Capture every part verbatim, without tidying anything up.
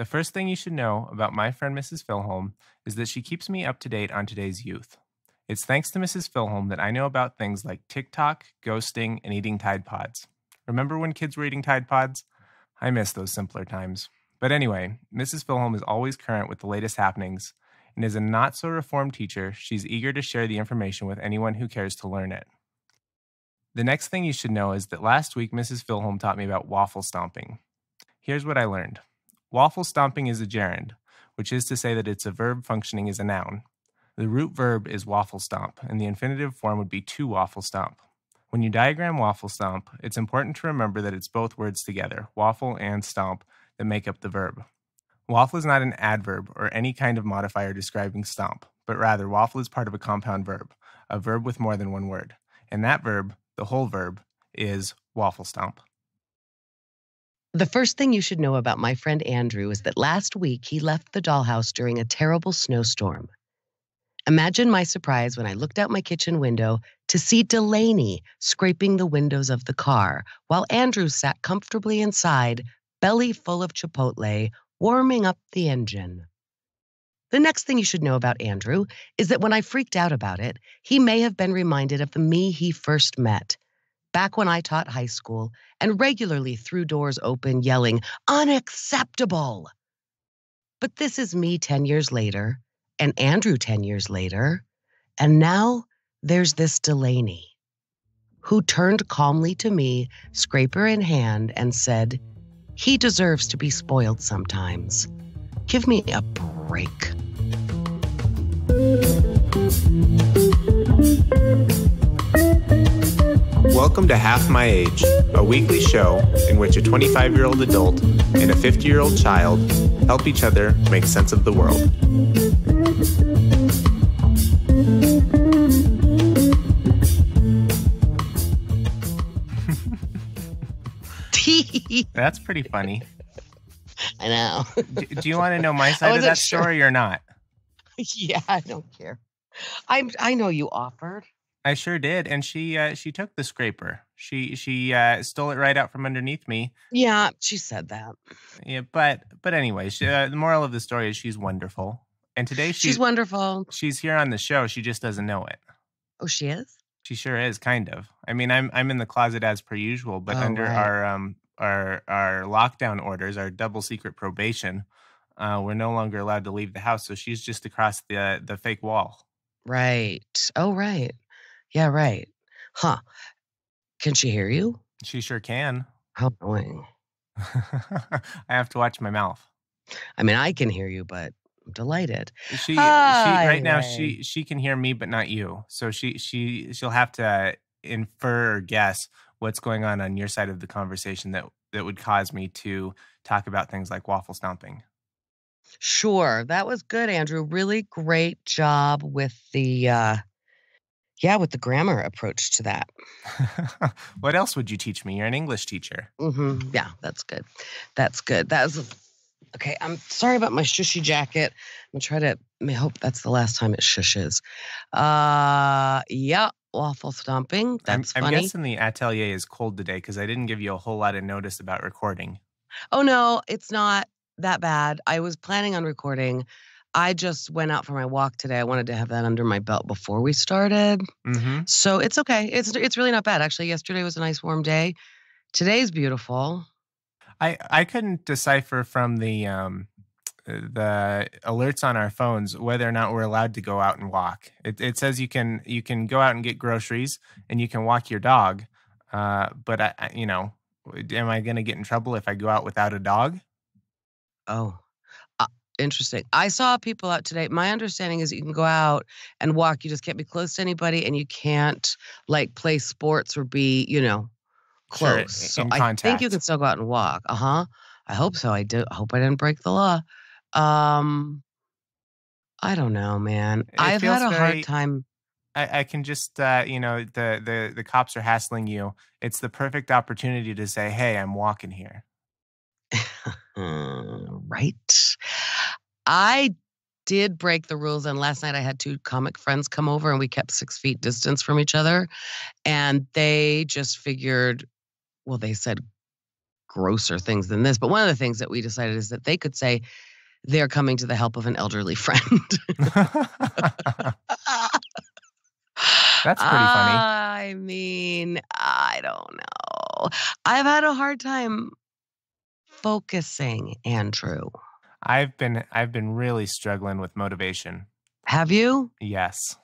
The first thing you should know about my friend Missus Filholm is that she keeps me up to date on today's youth. It's thanks to Missus Filholm that I know about things like TikTok, ghosting, and eating Tide Pods. Remember when kids were eating Tide Pods? I miss those simpler times. But anyway, Missus Filholm is always current with the latest happenings, and as a not-so-reformed teacher, she's eager to share the information with anyone who cares to learn it. The next thing you should know is that last week, Missus Filholm taught me about waffle stomping. Here's what I learned. Waffle stomping is a gerund, which is to say that it's a verb functioning as a noun. The root verb is waffle stomp, and the infinitive form would be to waffle stomp. When you diagram waffle stomp, it's important to remember that it's both words together, waffle and stomp, that make up the verb. Waffle is not an adverb or any kind of modifier describing stomp, but rather waffle is part of a compound verb, a verb with more than one word. And that verb, the whole verb, is waffle stomp. The first thing you should know about my friend Andrew is that last week he left the dollhouse during a terrible snowstorm. Imagine my surprise when I looked out my kitchen window to see Delaney scraping the windows of the car while Andrew sat comfortably inside, belly full of Chipotle, warming up the engine. The next thing you should know about Andrew is that when I freaked out about it, he may have been reminded of the me he first met, back when I taught high school and regularly threw doors open yelling, "Unacceptable!" But this is me ten years later, and Andrew ten years later, and now there's this Delaney, who turned calmly to me, scraper in hand, and said, "He deserves to be spoiled sometimes. Give me a break." Welcome to Half My Age, a weekly show in which a twenty-five-year-old adult and a fifty-year-old child help each other make sense of the world. That's pretty funny. I know. do, do you want to know my side of that sure. story or not? Yeah, I don't care. I'm. I know you offered. I sure did, and she uh, she took the scraper. She she uh, stole it right out from underneath me. Yeah, she said that. Yeah, but but anyway, she, uh, the moral of the story is she's wonderful. And today she, she's wonderful. She's here on the show. She just doesn't know it. Oh, she is? She sure is, kind of. I mean, I'm I'm in the closet as per usual, but oh, under right. our um our our lockdown orders, our double secret probation, uh, we're no longer allowed to leave the house. So she's just across the the fake wall. Right. Oh, right. Yeah, right. Huh. Can she hear you? She sure can. How annoying. I have to watch my mouth. I mean, I can hear you, but I'm delighted. She, Hi, she right now, she she can hear me, but not you. So she, she, she'll have to infer or guess what's going on on your side of the conversation that, that would cause me to talk about things like waffle stomping. Sure. That was good, Andrew. Really great job with the... Uh, Yeah, with the grammar approach to that. What else would you teach me? You're an English teacher. Mm-hmm. Yeah, that's good. That's good. That was okay. I'm sorry about my shushy jacket. I'm gonna try to. I hope that's the last time it shushes. Uh, yeah, waffle stomping. That's I'm, funny. I'm guessing the atelier is cold today because I didn't give you a whole lot of notice about recording. Oh no, it's not that bad. I was planning on recording. I just went out for my walk today. I wanted to have that under my belt before we started. Mm-hmm. So it's okay. It's it's really not bad. Actually, yesterday was a nice warm day. Today's beautiful. I, I couldn't decipher from the um, the alerts on our phones whether or not we're allowed to go out and walk. It, it says you can you can go out and get groceries and you can walk your dog. Uh, but, I, I, you know, am I going to get in trouble if I go out without a dog? Oh. Interesting. I saw people out today. My understanding is you can go out and walk. You just can't be close to anybody and you can't like play sports or be, you know, close. Sure, so I contact. think you can still go out and walk. Uh-huh. I hope so. I do. I hope I didn't break the law. Um, I don't know, man. It I've had a very, hard time. I, I can just, uh, you know, the, the, the cops are hassling you. It's the perfect opportunity to say, hey, I'm walking here. Right. I did break the rules, and last night I had two comic friends come over, and we kept six feet distance from each other. And they just figured, well, they said grosser things than this. But one of the things that we decided is that they could say they're coming to the help of an elderly friend. That's pretty funny. I mean, I don't know. I've had a hard time focusing, Andrew. I've been I've been really struggling with motivation. Have you? Yes.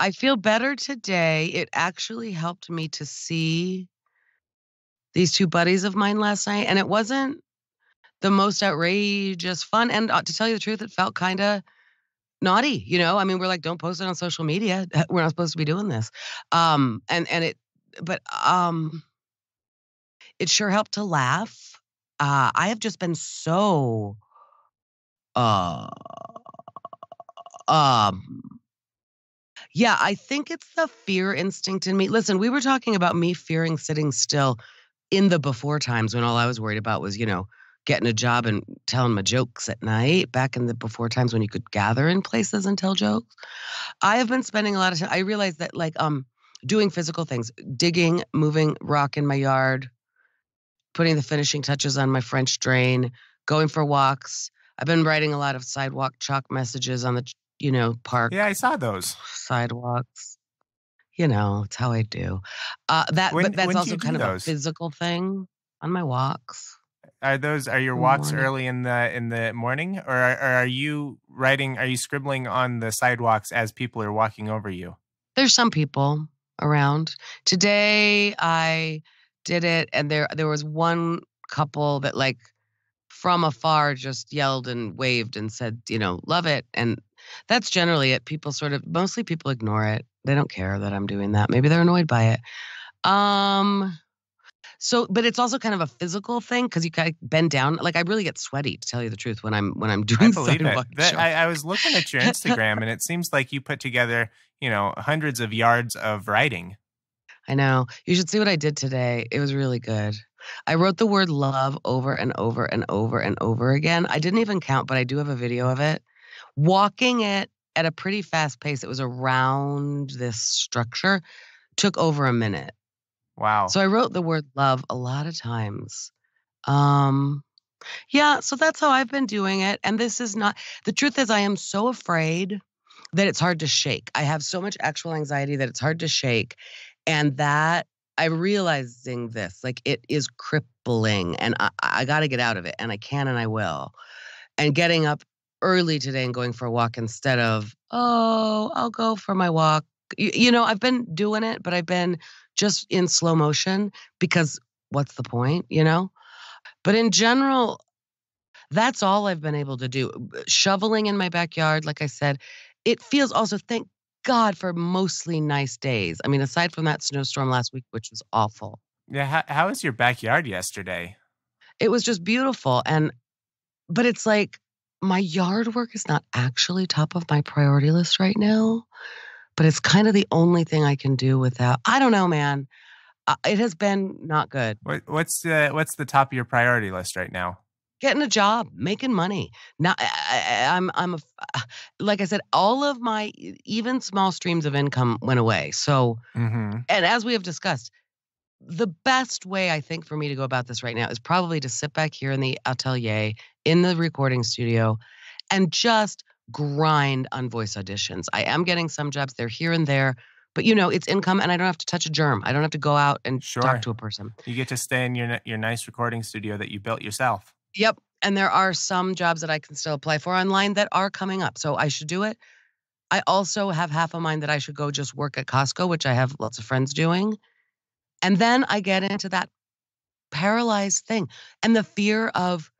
I feel better today. It actually helped me to see these two buddies of mine last night, and it wasn't the most outrageous fun. And to tell you the truth, it felt kind of naughty, you know? I mean, we're like, don't post it on social media. We're not supposed to be doing this. Um, and, and it, but um, it sure helped to laugh. Uh, I have just been so, uh, um, yeah, I think it's the fear instinct in me. Listen, we were talking about me fearing sitting still in the before times when all I was worried about was, you know, getting a job and telling my jokes at night, back in the before times when you could gather in places and tell jokes. I have been spending a lot of time. I realized that like um, doing physical things, digging, moving rock in my yard, putting the finishing touches on my French drain, going for walks. I've been writing a lot of sidewalk chalk messages on the, you know, park. Yeah, I saw those. Sidewalks. You know, it's how I do. Uh, that, when, but that's also kind of those? a physical thing on my walks. Are those are your walks morning. early in the in the morning, or are, are you writing? Are you scribbling on the sidewalks as people are walking over you? There's some people around. Today I did it, and there there was one couple that like from afar just yelled and waved and said, you know, love it, and that's generally it. People sort of mostly people ignore it. They don't care that I'm doing that. Maybe they're annoyed by it. Um. So, but it's also kind of a physical thing because you kind of bend down. Like I really get sweaty, to tell you the truth, when I'm when I'm doing sidewalk chalk. I, I was looking at your Instagram, and it seems like you put together, you know, hundreds of yards of writing. I know. You should see what I did today. It was really good. I wrote the word love over and over and over and over again. I didn't even count, but I do have a video of it. Walking it at a pretty fast pace. It was around this structure. Took over a minute. Wow. So I wrote the word love a lot of times. Um, yeah, so that's how I've been doing it. And this is not, the truth is I am so afraid that it's hard to shake. I have so much actual anxiety that it's hard to shake. And that, I'm realizing this, like it is crippling and I, I got to get out of it and I can and I will. And getting up early today and going for a walk instead of, oh, I'll go for my walk. You, you know, I've been doing it, but I've been just in slow motion because what's the point, you know? But in general, that's all I've been able to do. Shoveling in my backyard, like I said, it feels also, thank God, for mostly nice days. I mean, aside from that snowstorm last week, which was awful. Yeah. How, how was your backyard yesterday? It was just beautiful. And, but it's like my yard work is not actually top of my priority list right now. But it's kind of the only thing I can do without. I don't know, man. Uh, it has been not good. What, what's uh, what's the top of your priority list right now? Getting a job, making money. Now, I, I'm I'm a, like I said, all of my even small streams of income went away. So, mm-hmm. and as we have discussed, the best way I think for me to go about this right now is probably to sit back here in the atelier, in the recording studio, and just grind on voice auditions. I am getting some jobs. They're here and there, but you know, it's income and I don't have to touch a germ. I don't have to go out and sure. talk to a person. You get to stay in your, your nice recording studio that you built yourself. Yep. And there are some jobs that I can still apply for online that are coming up. So I should do it. I also have half a mind that I should go just work at Costco, which I have lots of friends doing. And then I get into that paralyzed thing and the fear of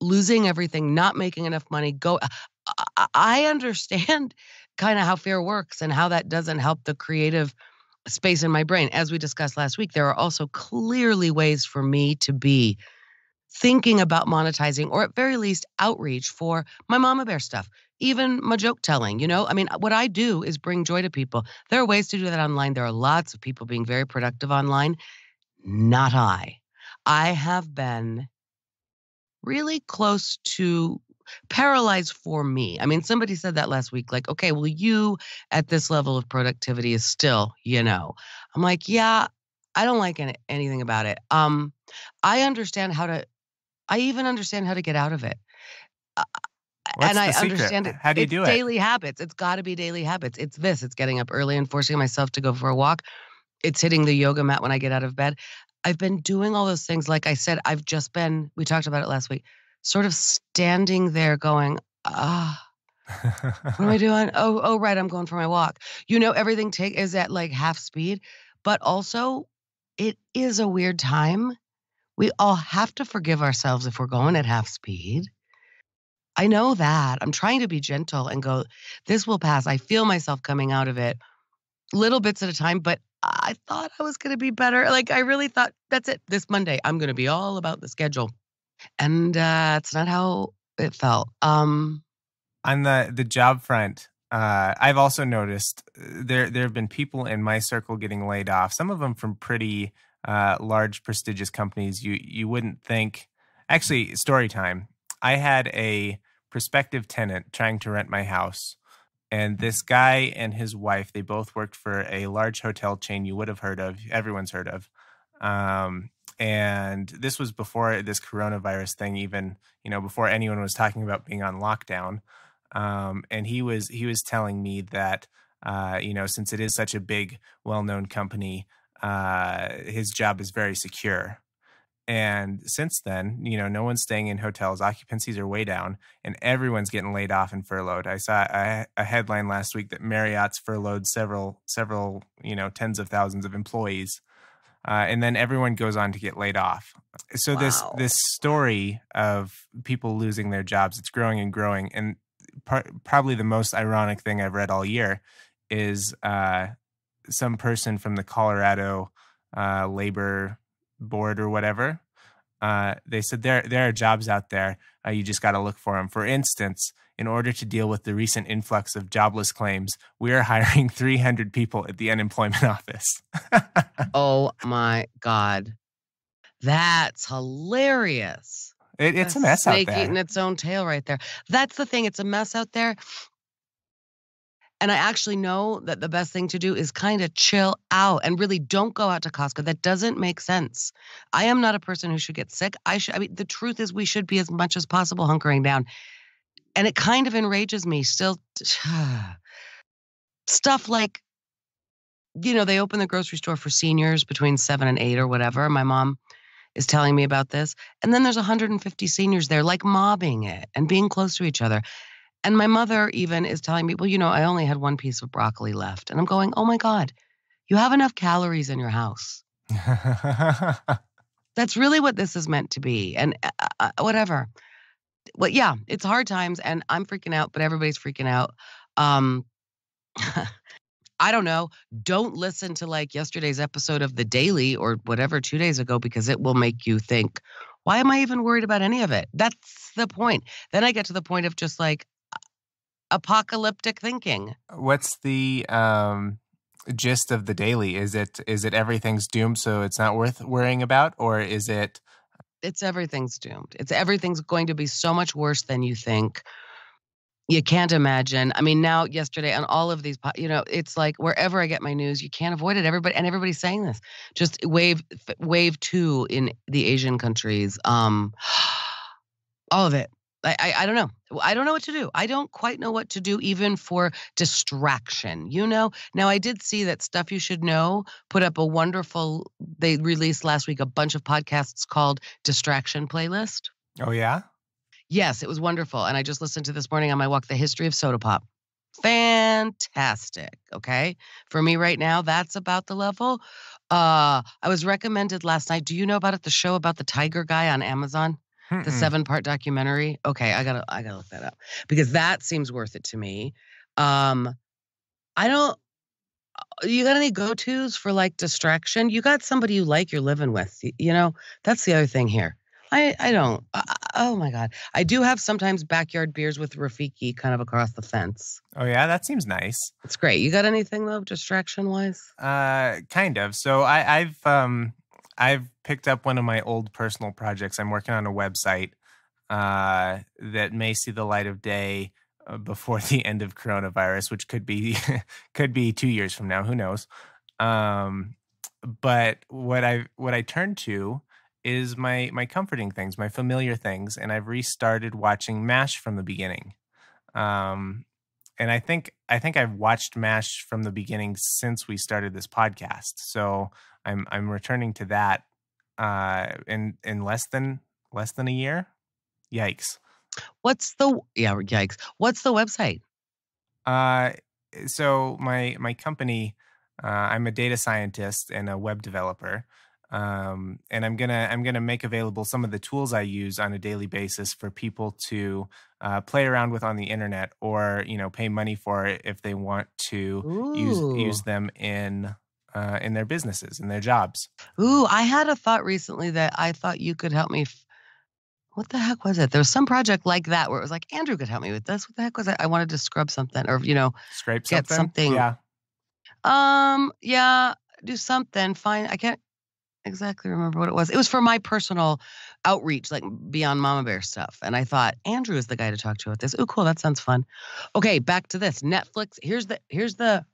losing everything, not making enough money, go... I understand kind of how fear works and how that doesn't help the creative space in my brain. As we discussed last week, there are also clearly ways for me to be thinking about monetizing or at very least outreach for my mama bear stuff, even my joke telling, you know, I mean, what I do is bring joy to people. There are ways to do that online. There are lots of people being very productive online. Not I. I have been really close to paralyzed for me. I mean, somebody said that last week, like, okay, well, you at this level of productivity is still, you know, I'm like, yeah, I don't like any, anything about it. Um, I understand how to, I even understand how to get out of it. Uh, What's and I secret? understand it. How do you it's do it? Daily habits. It's got to be daily habits. It's this. It's getting up early and forcing myself to go for a walk. It's hitting the yoga mat when I get out of bed. I've been doing all those things. Like I said, I've just been, we talked about it last week, sort of standing there going, ah, what am I doing? Oh, oh, right. I'm going for my walk. You know, everything take is at like half speed, but also it is a weird time. We all have to forgive ourselves if we're going at half speed. I know that. I'm trying to be gentle and go, this will pass. I feel myself coming out of it little bits at a time, but I thought I was going to be better. Like, I really thought, that's it. This Monday, I'm going to be all about the schedule. And uh, it's not how it felt. Um, On the, the job front, uh, I've also noticed there, there have been people in my circle getting laid off, some of them from pretty uh, large, prestigious companies. You, you wouldn't think. Actually, story time. I had a prospective tenant trying to rent my house. And this guy and his wife, they both worked for a large hotel chain you would have heard of. Everyone's heard of. Um, and this was before this coronavirus thing even, you know, before anyone was talking about being on lockdown. Um, and he was he was telling me that, uh, you know, since it is such a big, well-known company, uh, his job is very secure. And since then, you know, no one's staying in hotels. Occupancies are way down, and everyone's getting laid off and furloughed. I saw a, a headline last week that Marriott's furloughed several, several, you know, tens of thousands of employees, uh, and then everyone goes on to get laid off. So wow. this this story of people losing their jobs, it's growing and growing. And par probably the most ironic thing I've read all year is uh, some person from the Colorado uh, labor board or whatever, uh, they said there there are jobs out there. Uh, you just got to look for them. For instance, in order to deal with the recent influx of jobless claims, we are hiring three hundred people at the unemployment office. Oh my God, that's hilarious! It, it's a, a mess out there. Snake eating its own tail, right there. That's the thing. It's a mess out there. And I actually know that the best thing to do is kind of chill out and really don't go out to Costco. That doesn't make sense. I am not a person who should get sick. I should, I mean, the truth is we should be as much as possible hunkering down. And it kind of enrages me still. Stuff like, you know, they open the grocery store for seniors between seven and eight or whatever. My mom is telling me about this. And then there's a hundred and fifty seniors there, like mobbing it and being close to each other. And my mother even is telling me, well, you know, I only had one piece of broccoli left. And I'm going, oh, my God, you have enough calories in your house. That's really what this is meant to be. And uh, uh, whatever. Well, yeah, it's hard times and I'm freaking out, but everybody's freaking out. Um, I don't know. Don't listen to like yesterday's episode of The Daily or whatever two days ago, because it will make you think, why am I even worried about any of it? That's the point. Then I get to the point of just like, apocalyptic thinking. What's the um gist of The Daily? Is it is it everything's doomed, so it's not worth worrying about? Or is it it's everything's doomed. It's everything's going to be so much worse than you think. You can't imagine. I mean, now yesterday on all of these, you know, it's like wherever I get my news, you can't avoid it. Everybody and everybody's saying this. Just wave wave two in the Asian countries. Um all of it. I, I, I don't know. I don't know what to do. I don't quite know what to do even for distraction, you know? Now, I did see that Stuff You Should Know put up a wonderful, they released last week a bunch of podcasts called Distraction Playlist. Oh, yeah? Yes, it was wonderful. And I just listened to this morning on my walk, The History of Soda Pop. Fantastic, okay? For me right now, that's about the level. Uh, I was recommended last night. Do you know about it? The show about the tiger guy on Amazon? The seven-part documentary. Okay, I gotta, I gotta look that up because that seems worth it to me. Um, I don't. You got any go-tos for like distraction? You got somebody you like, you're living with. You know, that's the other thing here. I, I don't. I, oh my God, I do have sometimes backyard beers with Rafiki, kind of across the fence. Oh yeah, that seems nice. It's great. You got anything though, distraction-wise? Uh, kind of. So I, I've um. I've picked up one of my old personal projects. I'm working on a website uh, that may see the light of day uh, before the end of coronavirus, which could be could be two years from now. Who knows? Um, But what I what I turn to is my my comforting things, my familiar things, and I've restarted watching MASH from the beginning. Um, and I think I think I've watched MASH from the beginning since we started this podcast. So I'm I'm returning to that uh, in in less than less than a year. Yikes! What's the yeah? Yikes! What's the website? Uh, so my my company. Uh, I'm a data scientist and a web developer, um, and I'm gonna I'm gonna make available some of the tools I use on a daily basis for people to uh, play around with on the internet, or you know, pay money for it if they want to Ooh. use use them in uh, in their businesses, in their jobs. Ooh, I had a thought recently that I thought you could help me. F what the heck was it? There was some project like that where it was like Andrew could help me with this. What the heck was it? I wanted to scrub something, or you know, scrape something. Get something. Yeah. Um, yeah, do something fine. I can't exactly remember what it was. It was for my personal outreach, like Beyond Mama Bear stuff. And I thought Andrew is the guy to talk to about this. Oh, cool. That sounds fun. Okay. Back to this Netflix. Here's the, here's the,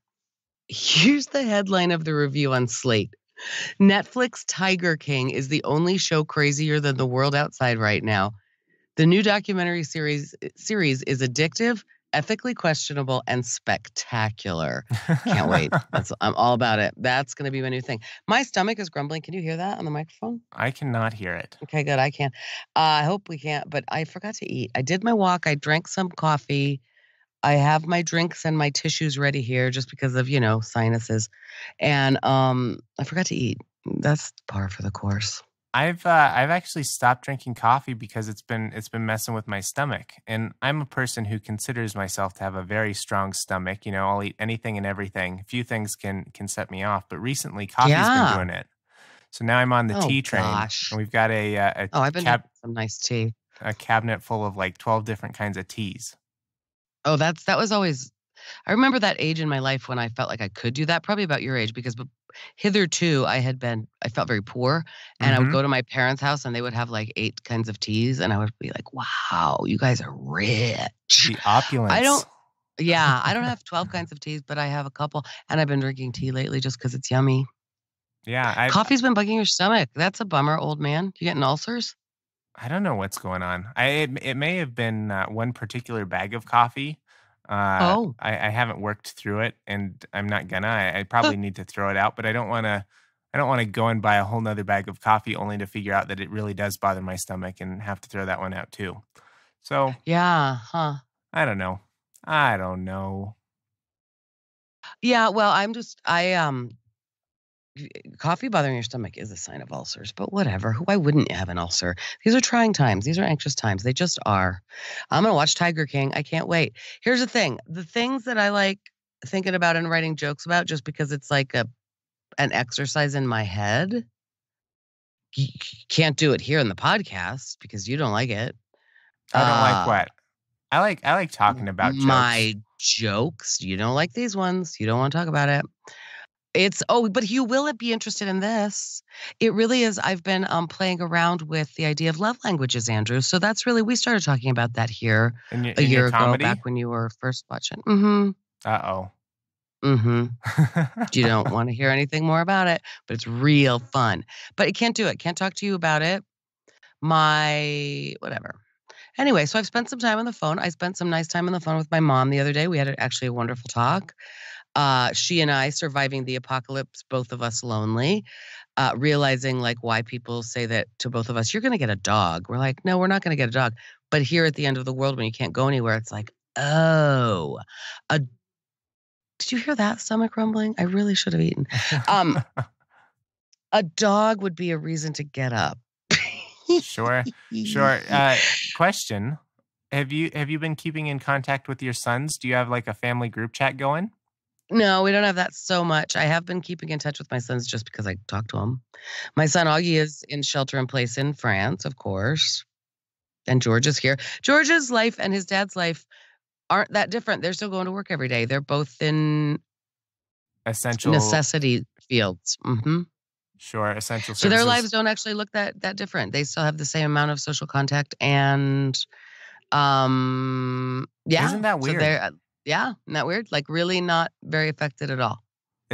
here's the headline of the review on Slate. Netflix Tiger King is the only show crazier than the world outside right now. The new documentary series series is addictive, ethically questionable, and spectacular. Can't wait. That's, I'm all about it. That's going to be my new thing. My stomach is grumbling. Can you hear that on the microphone? I cannot hear it. Okay, good. I can. Uh, I hope we can't, but I forgot to eat. I did my walk. I drank some coffee. I have my drinks and my tissues ready here just because of, you know, sinuses. And um, I forgot to eat. That's par for the course. I've uh, I've actually stopped drinking coffee because it's been it's been messing with my stomach, and I'm a person who considers myself to have a very strong stomach. You know, I'll eat anything and everything. A few things can can set me off, but recently coffee's yeah. been doing it. So now I'm on the oh, tea train, gosh. and we've got a, a, a oh I've been having some nice tea, a cabinet full of like twelve different kinds of teas. Oh, that's that was always. I remember that age in my life when I felt like I could do that, probably about your age, because hitherto I had been, I felt very poor, and mm-hmm. I would go to my parents' house and they would have like eight kinds of teas, and I would be like, wow, you guys are rich. The opulence. I don't, yeah, I don't have twelve kinds of teas, but I have a couple, and I've been drinking tea lately just because it's yummy. Yeah. I've, Coffee's been bugging your stomach. That's a bummer, old man. You getting ulcers? I don't know what's going on. I It, it may have been uh, one particular bag of coffee. Uh, oh, I, I haven't worked through it, and I'm not gonna. I, I probably need to throw it out, but I don't want to. I don't want to go and buy a whole nother bag of coffee only to figure out that it really does bother my stomach and have to throw that one out too. So yeah, huh? I don't know. I don't know. Yeah, well, I'm just I um, coffee bothering your stomach is a sign of ulcers, but whatever. Why wouldn't you have an ulcer? These are trying times. These are anxious times. They just are. I'm going to watch Tiger King. I can't wait. Here's the thing. The things that I like thinking about and writing jokes about, just because it's like a an exercise in my head. You can't do it here in the podcast because you don't like it. I don't uh, like what? I like I like talking about jokes. My jokes. You don't like these ones. You don't want to talk about it. It's, oh, but you will be interested in this. It really is. I've been um, playing around with the idea of love languages, Andrew. So that's really, we started talking about that here in your, a in year ago, back when you were first watching. Mm-hmm. Uh-oh. Mm-hmm. You don't want to hear anything more about it, but it's real fun. But it can't do it. Can't talk to you about it. My, whatever. Anyway, so I've spent some time on the phone. I spent some nice time on the phone with my mom the other day. We had actually a wonderful talk. Uh, she and I surviving the apocalypse, both of us lonely, uh, realizing like why people say that to both of us, you're going to get a dog. We're like, no, we're not going to get a dog. But here at the end of the world, when you can't go anywhere, it's like, oh, a... did you hear that stomach rumbling? I really should have eaten. Um, a dog would be a reason to get up. Sure. Sure. Uh, question. Have you, have you been keeping in contact with your sons? Do you have like a family group chat going? No, we don't have that so much. I have been keeping in touch with my sons just because I talk to them. My son, Augie, is in shelter in place in France, of course. And George is here. George's life and his dad's life aren't that different. They're still going to work every day. They're both in essential necessity fields. Mm-hmm. Sure, essential services. So their lives don't actually look that, that different. They still have the same amount of social contact. And um, yeah. Isn't that weird? So yeah, not weird. Like really, not very affected at all.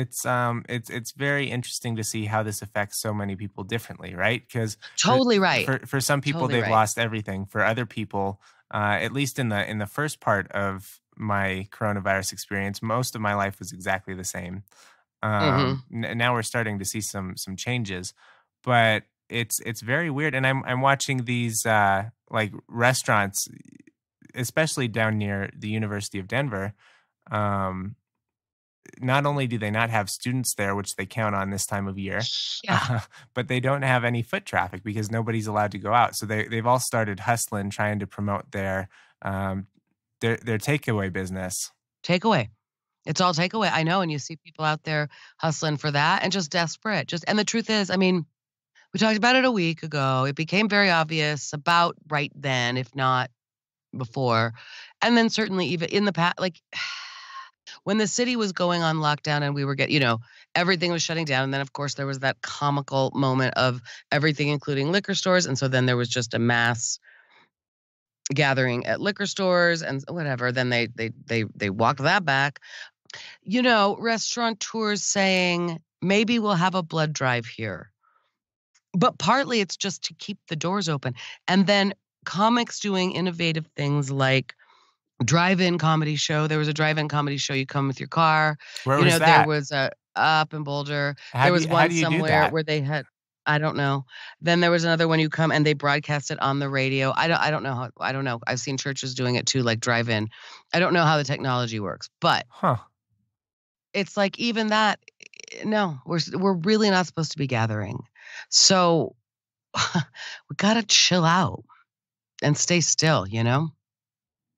it's um, it's it's very interesting to see how this affects so many people differently, right? Because totally for, right. For for some people, totally they've right. lost everything. For other people, uh, at least in the in the first part of my coronavirus experience, most of my life was exactly the same. Um, mm-hmm. n- now we're starting to see some some changes, but it's it's very weird. And I'm I'm watching these uh, like restaurants, especially down near the University of Denver. Um, not only do they not have students there, which they count on this time of year, yeah. uh, but they don't have any foot traffic because nobody's allowed to go out. So they, they've all started hustling, trying to promote their, um, their, their takeaway business. Takeaway. It's all takeaway. I know. And you see people out there hustling for that and just desperate. Just, and the truth is, I mean, we talked about it a week ago. It became very obvious about right then, if not before. And then certainly even in the past, like, when the city was going on lockdown and we were getting, you know, everything was shutting down. And then, of course, there was that comical moment of everything, including liquor stores. And so then there was just a mass gathering at liquor stores and whatever. Then they they they they walked that back. You know, restaurateurs saying, maybe we'll have a blood drive here. But partly it's just to keep the doors open. And then comics doing innovative things like drive-in comedy show. There was a drive-in comedy show. You come with your car. Where you was know, that? There was a up in Boulder. How there was you, one somewhere where they had, I don't know. Then there was another one you come and they broadcast it on the radio. I don't, I don't know how, I don't know. I've seen churches doing it too, like drive-in. I don't know how the technology works, but huh. It's like even that, no, we're, we're really not supposed to be gathering. So we got to chill out and stay still, you know?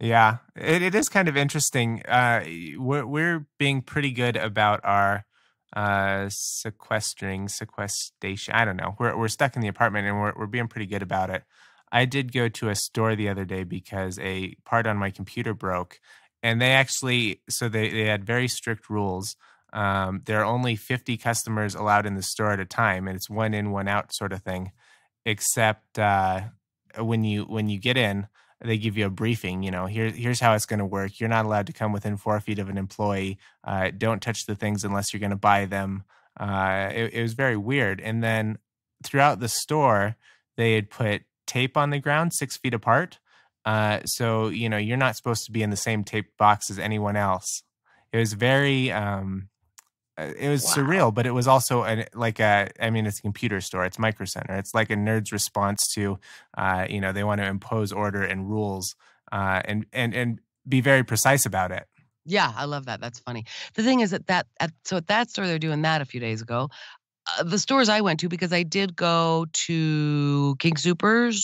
Yeah, it, it is kind of interesting. Uh, we're, we're being pretty good about our uh, sequestering, sequestration. I don't know. We're we're stuck in the apartment and we're we're being pretty good about it. I did go to a store the other day because a part on my computer broke, and they actually so they, they had very strict rules. Um, there are only fifty customers allowed in the store at a time, and it's one in, one out sort of thing. Except uh, when you when you get in. They give you a briefing, you know, here, here's how it's going to work. You're not allowed to come within four feet of an employee. Uh, don't touch the things unless you're going to buy them. Uh, it, it was very weird. And then throughout the store, they had put tape on the ground six feet apart. Uh, so, you know, you're not supposed to be in the same tape box as anyone else. It was very, um, it was wow. surreal, but it was also a, like a, I mean, it's a computer store. It's Micro Center. It's like a nerd's response to, uh, you know, they want to impose order and rules uh, and, and, and be very precise about it. Yeah, I love that. That's funny. The thing is that, that at, so at that store, they're doing that a few days ago. Uh, the stores I went to, because I did go to King Soopers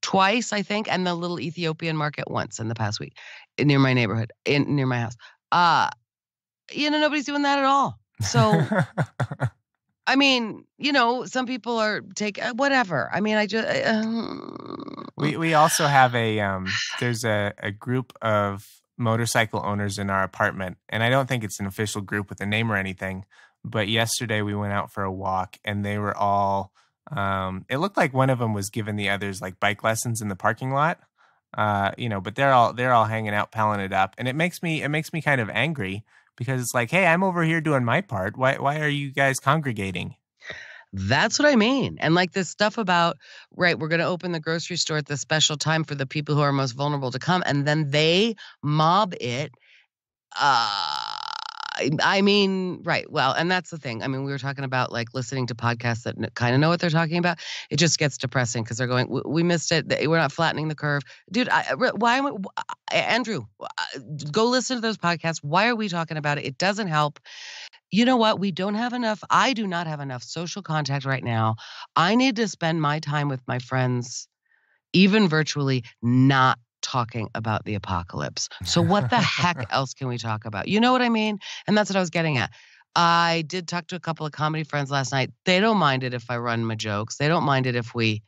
twice, I think, and the little Ethiopian market once in the past week near my neighborhood, in near my house. Uh, You know, nobody's doing that at all. So, I mean, you know, some people are taking whatever. I mean, I just. Uh, we we also have a um. There's a a group of motorcycle owners in our apartment, and I don't think it's an official group with a name or anything. But yesterday we went out for a walk, and they were all. Um, it looked like one of them was giving the others like bike lessons in the parking lot. Uh, you know, but they're all they're all hanging out, palling it up, and it makes me it makes me kind of angry. Because it's like, hey, I'm over here doing my part. Why why are you guys congregating? That's what I mean. And like this stuff about, right, we're going to open the grocery store at this special time for the people who are most vulnerable to come. And then they mob it. Uh, I mean, right. Well, and that's the thing. I mean, we were talking about like listening to podcasts that kind of know what they're talking about. It just gets depressing because they're going, we, we missed it. We're not flattening the curve. Dude, I, why am I, Andrew, go listen to those podcasts. Why are we talking about it? It doesn't help. You know what? We don't have enough. I do not have enough social contact right now. I need to spend my time with my friends, even virtually, not talking about the apocalypse. So what the heck else can we talk about? You know what I mean? And that's what I was getting at. I did talk to a couple of comedy friends last night. They don't mind it if I run my jokes. They don't mind it if we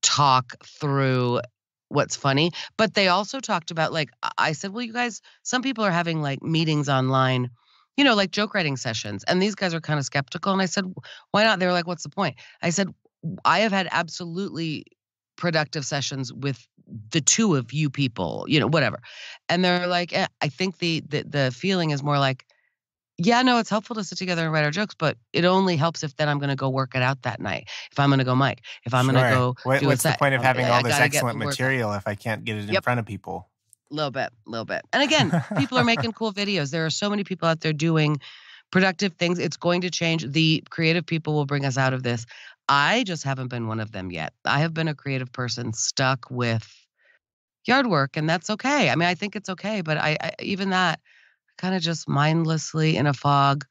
talk through what's funny. But they also talked about, like, I said, well, you guys, some people are having like meetings online, you know, like joke writing sessions. And these guys are kind of skeptical. And I said, why not? They were like, what's the point? I said, I have had absolutely productive sessions with the two of you people, you know, whatever. And they're like, eh. I think the, the, the feeling is more like, yeah, no, it's helpful to sit together and write our jokes, but it only helps if then I'm going to go work it out that night. If I'm going to go mic, if I'm sure. going to go what, do What's the set, point of having I, all this excellent material if I can't get it in yep. front of people? A little bit, a little bit. And again, people are making cool videos. There are so many people out there doing productive things. It's going to change. The creative people will bring us out of this. I just haven't been one of them yet. I have been a creative person stuck with yard work, and that's okay. I mean, I think it's okay, but I, I even that, kind of just mindlessly in a fog,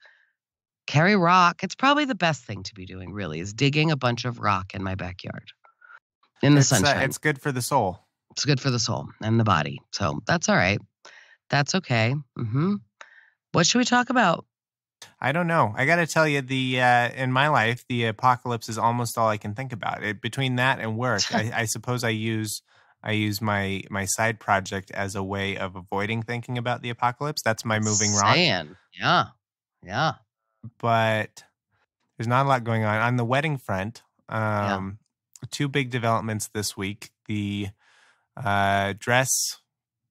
carry rock. It's probably the best thing to be doing, really, is digging a bunch of rock in my backyard in the it's, sunshine. Uh, it's good for the soul. It's good for the soul and the body. So that's all right. That's okay. Mm-hmm. What should we talk about? I don't know. I got to tell you, the uh, in my life, the apocalypse is almost all I can think about. It, between that and work, I, I suppose I use... I use my my side project as a way of avoiding thinking about the apocalypse. That's my moving rock. Yeah, yeah. But there's not a lot going on. On the wedding front, um, yeah. two big developments this week. The uh, dress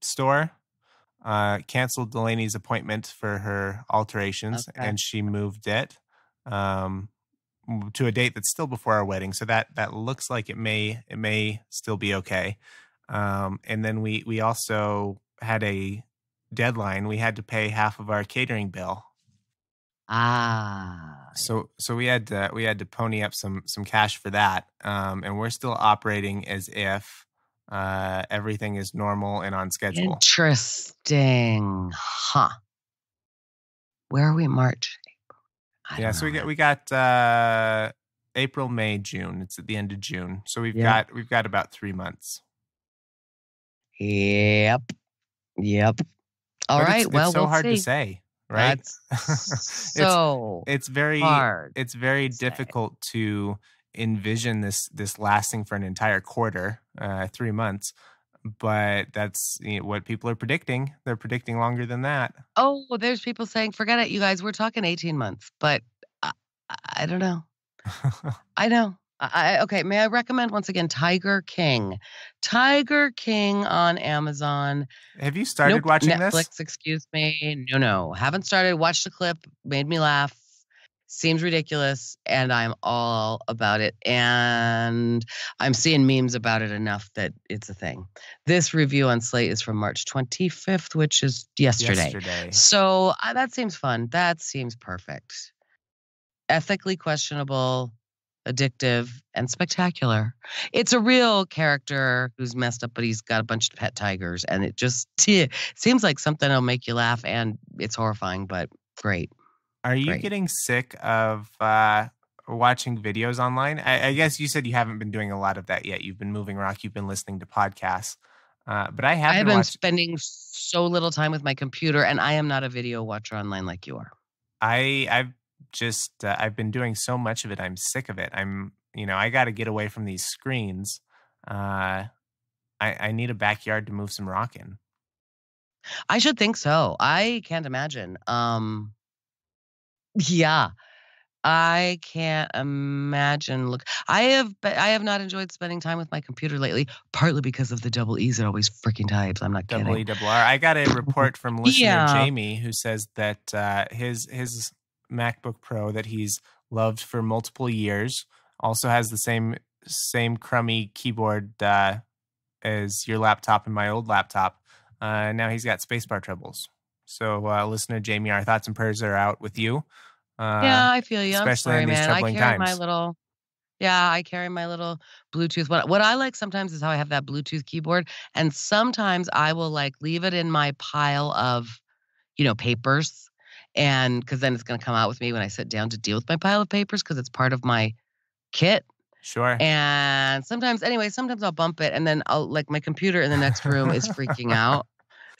store uh, canceled Delaney's appointment for her alterations, okay. and she moved it um, to a date that's still before our wedding. So that, that looks like it may, it may still be okay. Um, and then we, we also had a deadline. We had to pay half of our catering bill. Ah, so, so we had to, we had to pony up some, some cash for that. Um, and we're still operating as if, uh, everything is normal and on schedule. Interesting. Huh? Where are we? March? Yeah, so we got we got uh, April, May, June. It's at the end of June, so we've yep. got we've got about three months. Yep, yep. All but right. It's, well, it's so we'll hard see. to say, right? That's so it's, it's very hard. It's very to difficult say. to envision this this lasting for an entire quarter, uh, three months. But that's you know, what people are predicting. They're predicting longer than that. Oh, well, there's people saying, forget it, you guys. We're talking eighteen months. But I, I don't know. I know. I, okay, may I recommend, once again, Tiger King. Tiger King on Amazon. Have you started nope, watching Netflix, this? Netflix, excuse me. No, no. Haven't started. Watched the clip. Made me laugh. Seems ridiculous, and I'm all about it. And I'm seeing memes about it enough that it's a thing. This review on Slate is from March twenty-fifth, which is yesterday. yesterday. So uh, that seems fun. That seems perfect. Ethically questionable, addictive, and spectacular. It's a real character who's messed up, but he's got a bunch of pet tigers. And it just t- seems like something that'll make you laugh, and it's horrifying, but great. Are you Great. getting sick of uh, watching videos online? I, I guess you said you haven't been doing a lot of that yet. You've been moving rock. You've been listening to podcasts. Uh, but I have I've been, been spending so little time with my computer, and I am not a video watcher online like you are. I, I've just uh, I've been doing so much of it. I'm sick of it. I'm you know I got to get away from these screens. Uh, I, I need a backyard to move some rock in. I should think so. I can't imagine. Um, Yeah, I can't imagine. Look, I have I have not enjoyed spending time with my computer lately, partly because of the double E's it always freaking types. I'm not double kidding. E, double R. I got a report from listener yeah. Jamie who says that uh, his his MacBook Pro that he's loved for multiple years also has the same same crummy keyboard uh, as your laptop and my old laptop. Uh, now he's got spacebar troubles. So, uh, listener Jamie, our thoughts and prayers are out with you. Uh, yeah, I feel you. Especially I'm sorry, in these man. troubling I carry times. My little, yeah, I carry my little Bluetooth. What, what I like sometimes is how I have that Bluetooth keyboard. And sometimes I will like leave it in my pile of, you know, papers. And because then it's going to come out with me when I sit down to deal with my pile of papers because it's part of my kit. Sure. And sometimes, anyway, sometimes I'll bump it and then I'll like my computer in the next room is freaking out.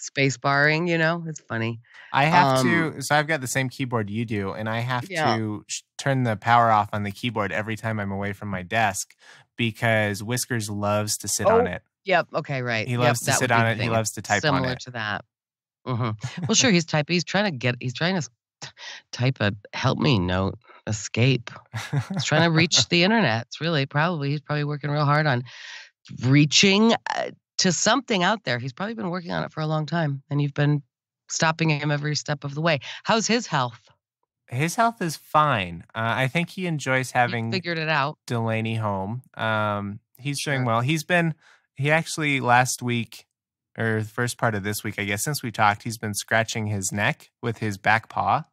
Space barring, you know, it's funny. I have um, to, so I've got the same keyboard you do, and I have yeah. to sh- turn the power off on the keyboard every time I'm away from my desk because Whiskers loves to sit oh, on it. Yep. Okay. Right. He loves yep, to sit on it. Thing. He loves to type Similar on it. Similar to that. Mm-hmm. Well, sure. He's typing. He's trying to get. He's trying to type a help me note. Escape. He's trying to reach the internet. It's really probably he's probably working real hard on reaching. Uh, To something out there. He's probably been working on it for a long time, and you've been stopping him every step of the way. How's his health? His health is fine. Uh, I think he enjoys having you figured it out. Delaney home. Um, he's sure. doing well. He's been, he actually last week or the first part of this week, I guess, since we talked, he's been scratching his neck with his back paw.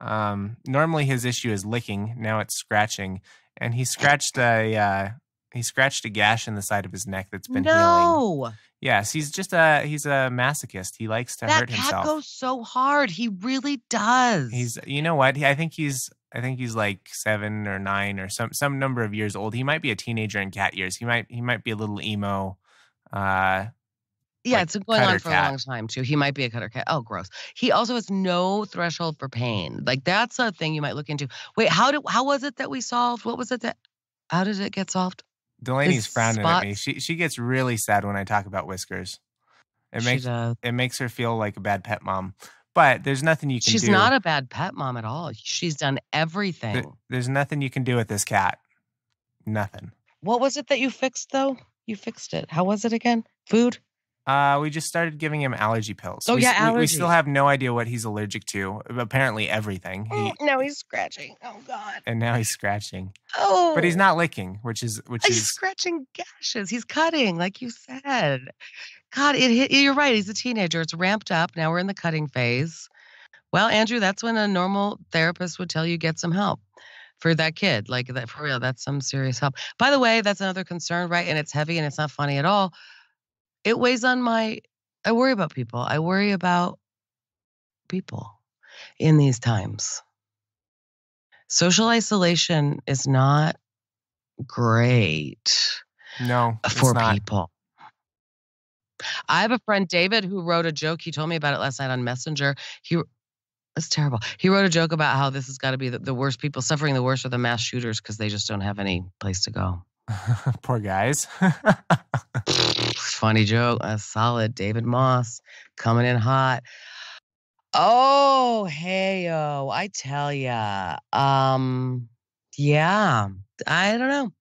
Um, normally his issue is licking. Now it's scratching. And he scratched a, uh, he scratched a gash in the side of his neck that's been no. healing. Yes, he's just a, he's a masochist. He likes to that hurt himself. That cat goes so hard. He really does. He's, you know what? I think he's, I think he's like seven or nine or some, some number of years old. He might be a teenager in cat years. He might, he might be a little emo. Uh, yeah, like it's been going on for cat. a long time too. He might be a cutter cat. Oh, gross. He also has no threshold for pain. Like that's a thing you might look into. Wait, how did, how was it that we solved? What was it that, how did it get solved? Delaney's His frowning spots. at me. She she gets really sad when I talk about Whiskers. It makes she does. it makes her feel like a bad pet mom. But there's nothing you can She's do. She's not a bad pet mom at all. She's done everything. There, there's nothing you can do with this cat. Nothing. What was it that you fixed though? You fixed it. How was it again? Food? Uh, we just started giving him allergy pills. Oh, we, yeah, allergies. We, we still have no idea what he's allergic to. Apparently everything. He, now he's scratching. Oh, God. And now he's scratching. Oh. But he's not licking, which is... which he's is, scratching gashes. He's cutting, like you said. God, it, it, you're right. He's a teenager. It's ramped up. Now we're in the cutting phase. Well, Andrew, that's when a normal therapist would tell you get some help for that kid. Like, that, for real, that's some serious help. By the way, that's another concern, right? And it's heavy and it's not funny at all. It weighs on my, I worry about people. I worry about people in these times. Social isolation is not great. No, for people. I have a friend, David, who wrote a joke. He told me about it last night on Messenger. He, it's terrible. He wrote a joke about how this has got to be the, the worst people suffering the worst are the mass shooters because they just don't have any place to go. Poor guys. Funny joke. A solid David Moss coming in hot. Oh, hey, yo, I tell ya. Um, yeah, I don't know.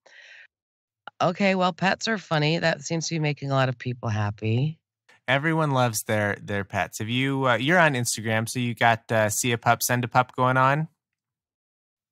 Okay, well, pets are funny. That seems to be making a lot of people happy. Everyone loves their their pets. Have you? Uh, you're on Instagram, so you got uh, see a pup, send a pup going on.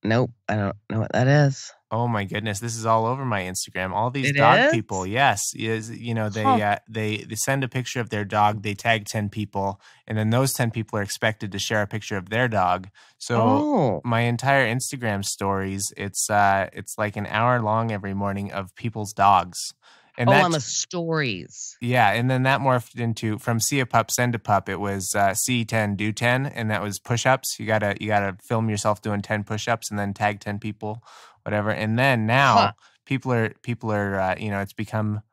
Nope, I don't know what that is. Oh my goodness, this is all over my Instagram. All these it dog is? people, yes, is you know they huh. uh, they they send a picture of their dog. They tag ten people, and then those ten people are expected to share a picture of their dog. So oh. my entire Instagram stories, it's uh, it's like an hour long every morning of people's dogs. And oh, that, on the stories. Yeah, and then that morphed into from see a pup, send a pup. It was uh, see ten, do ten, and that was push-ups. You gotta you gotta film yourself doing ten push-ups and then tag ten people. Whatever, and then now huh. people are people are uh, you know it's become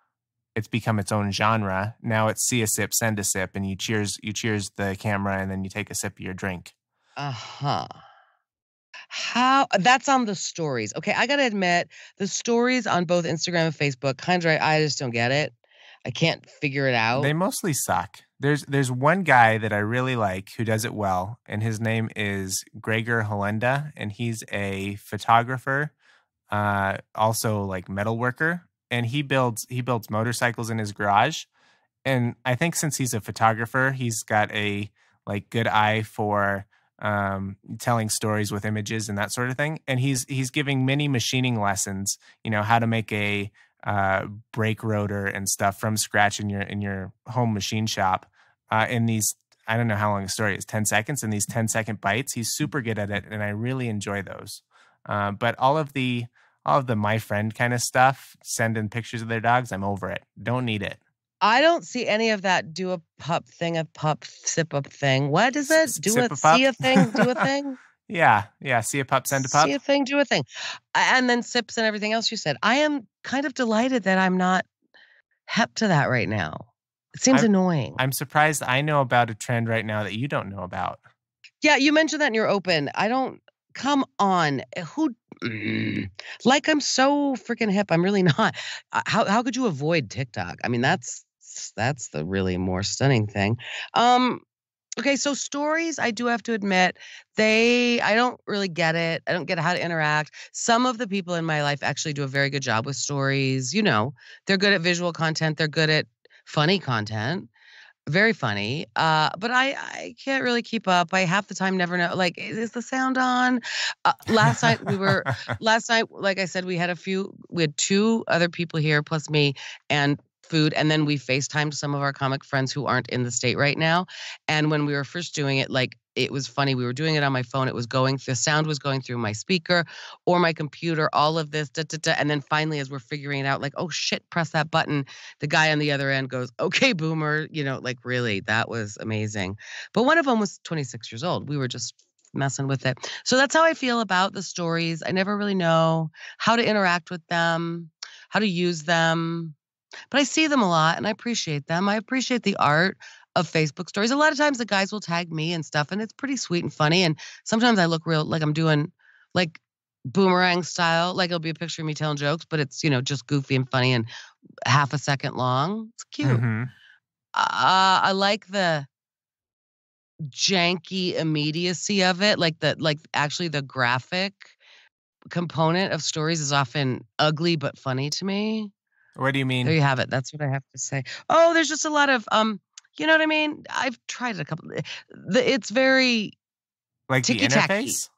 it's become its own genre. Now it's see a sip, send a sip, and you cheers you cheers the camera, and then you take a sip of your drink. Uh huh. How that's on the stories? Okay, I gotta admit the stories on both Instagram and Facebook. Kind of, I just don't get it. I can't figure it out. They mostly suck. There's there's one guy that I really like who does it well, and his name is Gregor Halenda, and he's a photographer. Uh, also like metal worker, and he builds he builds motorcycles in his garage, and I think since he's a photographer, he's got a like good eye for um, telling stories with images and that sort of thing. And he's he's giving mini machining lessons, you know, how to make a uh, brake rotor and stuff from scratch in your in your home machine shop. Uh, in these, I don't know how long the story is, ten seconds. In these ten second bites, he's super good at it, and I really enjoy those. Uh, but all of the all of the my friend kind of stuff, sending pictures of their dogs, I'm over it. Don't need it. I don't see any of that do a pup thing, a pup sip up thing. What is it? Do a, a see a thing, do a thing? Yeah. Yeah. See a pup, send a pup. See a thing, do a thing. And then sips and everything else you said. I am kind of delighted that I'm not hep to that right now. It seems I'm, annoying. I'm surprised I know about a trend right now that you don't know about. Yeah. You mentioned that in your open. I don't. Come on, who? Mm, like I'm so freaking hip. I'm really not. How how could you avoid TikTok? I mean, that's that's the really more stunning thing. Um, okay, so stories. I do have to admit, they I don't really get it. I don't get how to interact. Some of the people in my life actually do a very good job with stories. You know, they're good at visual content. They're good at funny content. Very funny. Uh, but I, I can't really keep up. I half the time never know, like, is the sound on? Uh, last night we were, last night, like I said, we had a few, we had two other people here plus me and food. And then we FaceTimed some of our comic friends who aren't in the state right now. And when we were first doing it, like, it was funny. We were doing it on my phone. It was going, the sound was going through my speaker or my computer, all of this, da, da, da. And then finally, as we're figuring it out, like, oh shit, press that button. The guy on the other end goes, okay, boomer. You know, like, really, that was amazing. But one of them was twenty-six years old. We were just messing with it. So that's how I feel about the stories. I never really know how to interact with them, how to use them, but I see them a lot and I appreciate them. I appreciate the art of Facebook stories. A lot of times the guys will tag me and stuff, and it's pretty sweet and funny. And sometimes I look real, like I'm doing like boomerang style, like it'll be a picture of me telling jokes, but it's, you know, just goofy and funny and half a second long. It's cute. Mm-hmm. Uh, I like the janky immediacy of it. Like the, like actually the graphic component of stories is often ugly, but funny to me. What do you mean? There you have it. That's what I have to say. Oh, there's just a lot of, um, you know what I mean? I've tried it a couple. It's very like the interface.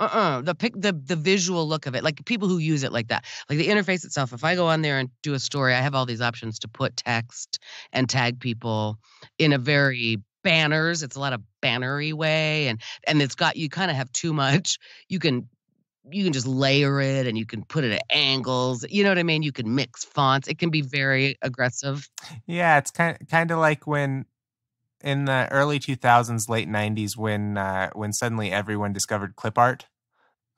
Uh-uh. The pic, the the visual look of it, like people who use it like that, like the interface itself. If I go on there and do a story, I have all these options to put text and tag people in a very banners. It's a lot of bannery way, and and it's got, you kind of have too much. You can. You can just layer it and you can put it at angles. You know what I mean? You can mix fonts. It can be very aggressive. Yeah. It's kind of, kind of like when in the early two thousands, late nineties, when, uh, when suddenly everyone discovered clip art,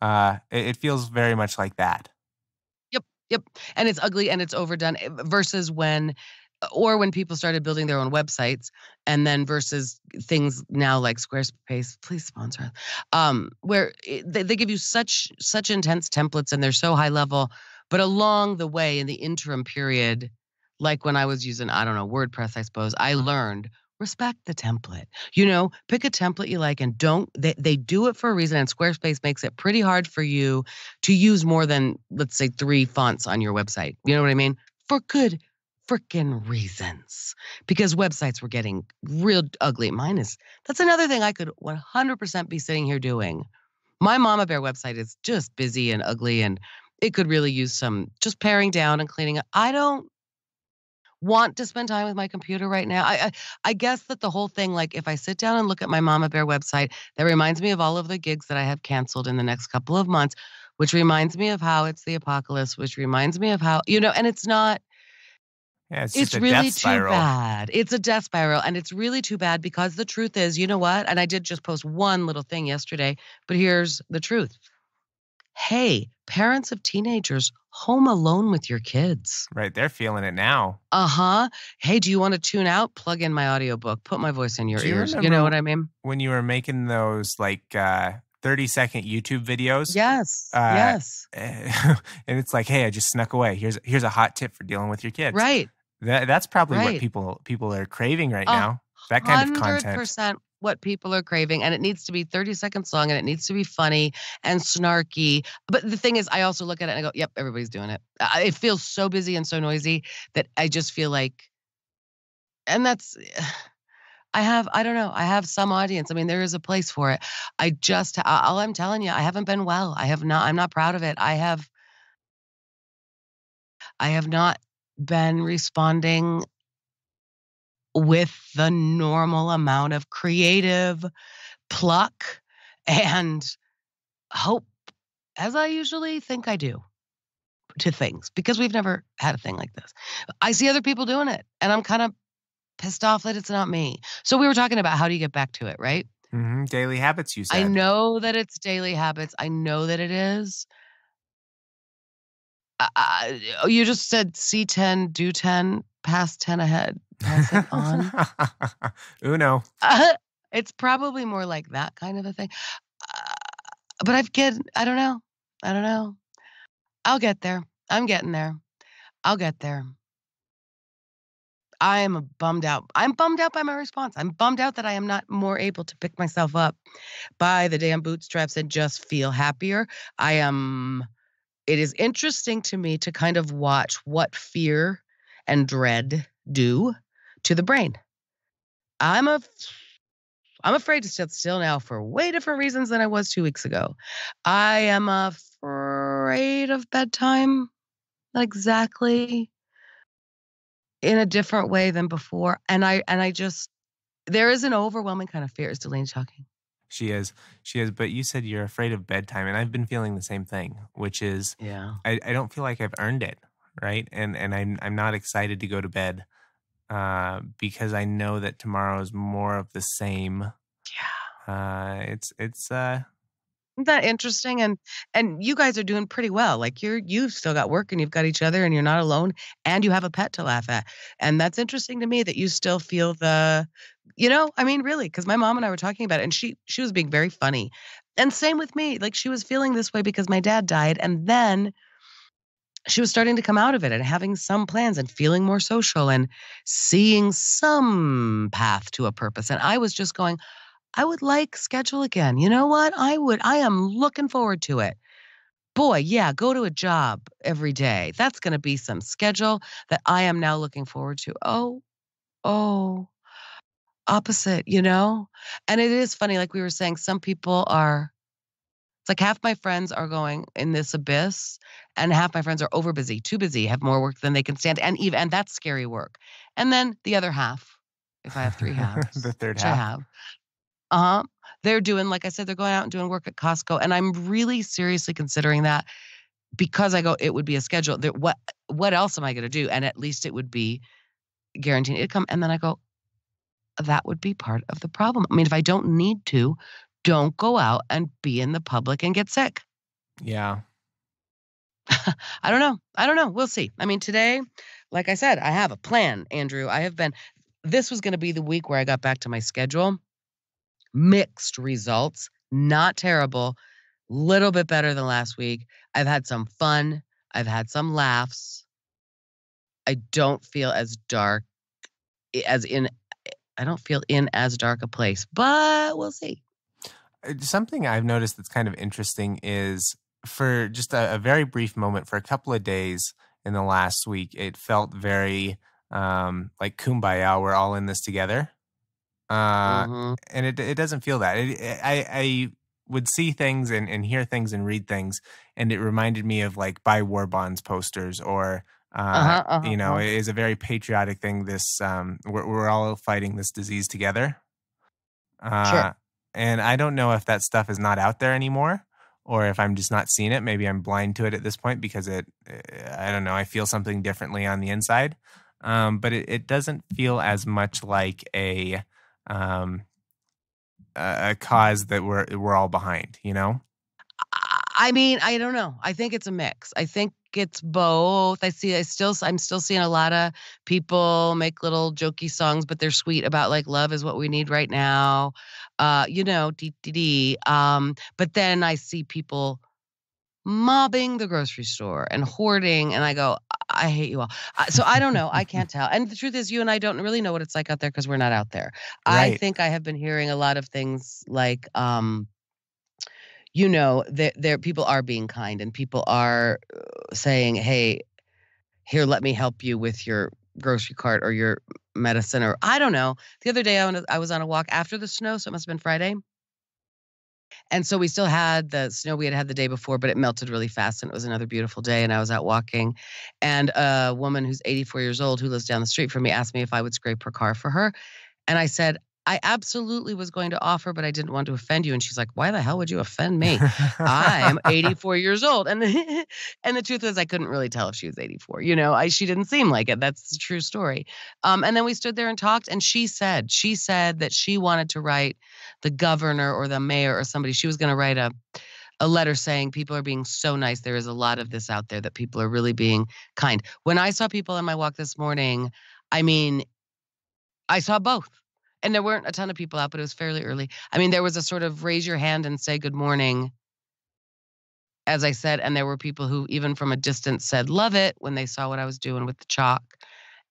uh, it, it feels very much like that. Yep. Yep. And it's ugly and it's overdone versus when, or when people started building their own websites, and then versus things now like Squarespace, please sponsor us, um, where it, they, they give you such such intense templates and they're so high level. But along the way in the interim period, like when I was using, I don't know, WordPress, I suppose, I learned respect the template. You know, pick a template you like and don't, they, they do it for a reason. And Squarespace makes it pretty hard for you to use more than, let's say, three fonts on your website. You know what I mean? For good freaking reasons, because websites were getting real ugly. Mine is, that's another thing I could one hundred percent be sitting here doing. My Mama Bear website is just busy and ugly, and it could really use some just paring down and cleaning up. I don't want to spend time with my computer right now. I, I I guess that the whole thing, like if I sit down and look at my Mama Bear website, that reminds me of all of the gigs that I have canceled in the next couple of months, which reminds me of how it's the apocalypse, which reminds me of how, you know, and it's not, yeah, it's it's really too bad. It's a death spiral, and it's really too bad because the truth is, you know what? And I did just post one little thing yesterday, but here's the truth. Hey, parents of teenagers, home alone with your kids. Right, they're feeling it now. Uh-huh. Hey, do you want to tune out? Plug in my audiobook. Put my voice in your do ears. You, you know what I mean? When you were making those like uh thirty second YouTube videos. Yes. Uh, yes. And it's like, hey, I just snuck away. Here's here's a hot tip for dealing with your kids. Right. That, that's probably right. what people people are craving right now. That kind of content. one hundred percent what people are craving. And it needs to be thirty seconds long, and it needs to be funny and snarky. But the thing is, I also look at it and I go, yep, everybody's doing it. I, it feels so busy and so noisy that I just feel like, and that's, I have, I don't know, I have some audience. I mean, there is a place for it. I just, all I'm telling you, I haven't been well. I have not, I'm not proud of it. I have, I have not been responding with the normal amount of creative pluck and hope as I usually think I do to things, because we've never had a thing like this. I see other people doing it and I'm kind of pissed off that it's not me. So we were talking about how do you get back to it, right? Mm-hmm. Daily habits, you said. I know that it's daily habits. I know that it is. Uh, you just said see ten, do ten, pass ten ahead, pass it on. Uno. Uh, it's probably more like that kind of a thing. Uh, but I've get, I don't know. I don't know. I'll get there. I'm getting there. I'll get there. I am bummed out. I'm bummed out by my response. I'm bummed out that I am not more able to pick myself up by the damn bootstraps and just feel happier. I am. It is interesting to me to kind of watch what fear and dread do to the brain. I'm a, I'm afraid to sit still now for way different reasons than I was two weeks ago. I am afraid of bedtime, not exactly in a different way than before. And I, and I just, there is an overwhelming kind of fear. Is Delaney talking? She is. She is. But you said you're afraid of bedtime. And I've been feeling the same thing, which is yeah. I, I don't feel like I've earned it. Right. And and I'm, I'm not excited to go to bed uh, because I know that tomorrow is more of the same. Yeah. Uh, it's it's. Uh, Isn't that interesting? And and you guys are doing pretty well. Like you're you've still got work and you've got each other and you're not alone and you have a pet to laugh at. And that's interesting to me that you still feel the, you know, I mean, really, because my mom and I were talking about it and she she was being very funny. And same with me. Like she was feeling this way because my dad died. And then she was starting to come out of it and having some plans and feeling more social and seeing some path to a purpose. And I was just going, I would like schedule again. You know what? I would, I am looking forward to it. Boy, yeah, go to a job every day. That's going to be some schedule that I am now looking forward to. Oh, oh, opposite, you know? And it is funny. Like we were saying, some people are, it's like half my friends are going in this abyss and half my friends are over busy, too busy, have more work than they can stand. And even, and that's scary work. And then the other half, if I have three halves, the third which half. I have, Uh-huh. They're doing, like I said, they're going out and doing work at Costco. And I'm really seriously considering that because I go, it would be a schedule. There, what what else am I going to do? And at least it would be guaranteed income. And then I go, that would be part of the problem. I mean, if I don't need to, don't go out and be in the public and get sick. Yeah. I don't know. I don't know. We'll see. I mean, today, like I said, I have a plan, Andrew. I have been, this was going to be the week where I got back to my schedule. Mixed results, not terrible, little bit better than last week. I've had some fun. I've had some laughs. I don't feel as dark as in, I don't feel in as dark a place, but we'll see. Something I've noticed that's kind of interesting is for just a, a very brief moment, for a couple of days in the last week, it felt very um, like kumbaya, we're all in this together. Uh, mm-hmm. And it it doesn't feel that. It, it, I I would see things and, and hear things and read things, and it reminded me of like buy war bonds posters or uh, uh-huh, uh-huh, you know uh-huh. It is a very patriotic thing. This um we're we're all fighting this disease together. Uh, sure. And I don't know if that stuff is not out there anymore, or if I'm just not seeing it. Maybe I'm blind to it at this point because it I don't know. I feel something differently on the inside, um, but it it doesn't feel as much like a Um, a cause that we're we're all behind, you know. I mean, I don't know. I think it's a mix. I think it's both. I see. I still. I'm still seeing a lot of people make little jokey songs, but they're sweet about like love is what we need right now. Uh, you know, dee dee dee. Um, but then I see people mobbing the grocery store and hoarding, and I go, I hate you all. So I don't know. I can't tell. And the truth is you and I don't really know what it's like out there because we're not out there. Right. I think I have been hearing a lot of things like, um, you know, there, there people are being kind and people are saying, hey, here, let me help you with your grocery cart or your medicine or I don't know. The other day I was on a walk after the snow, so it must have been Friday. And so we still had the snow we had had the day before, but it melted really fast. And it was another beautiful day. And I was out walking. And a woman who's eighty-four years old who lives down the street from me asked me if I would scrape her car for her. And I said, I absolutely was going to offer, but I didn't want to offend you. And she's like, why the hell would you offend me? I'm eighty-four years old. And the, and the truth is I couldn't really tell if she was eighty-four. You know, I, she didn't seem like it. That's the true story. Um, and then we stood there and talked. And she said, she said that she wanted to write the governor or the mayor or somebody. She was going to write a, a letter saying people are being so nice. There is a lot of this out there that people are really being kind. When I saw people on my walk this morning, I mean, I saw both. And there weren't a ton of people out, but it was fairly early. I mean, there was a sort of raise your hand and say good morning, as I said. And there were people who even from a distance said, love it, when they saw what I was doing with the chalk.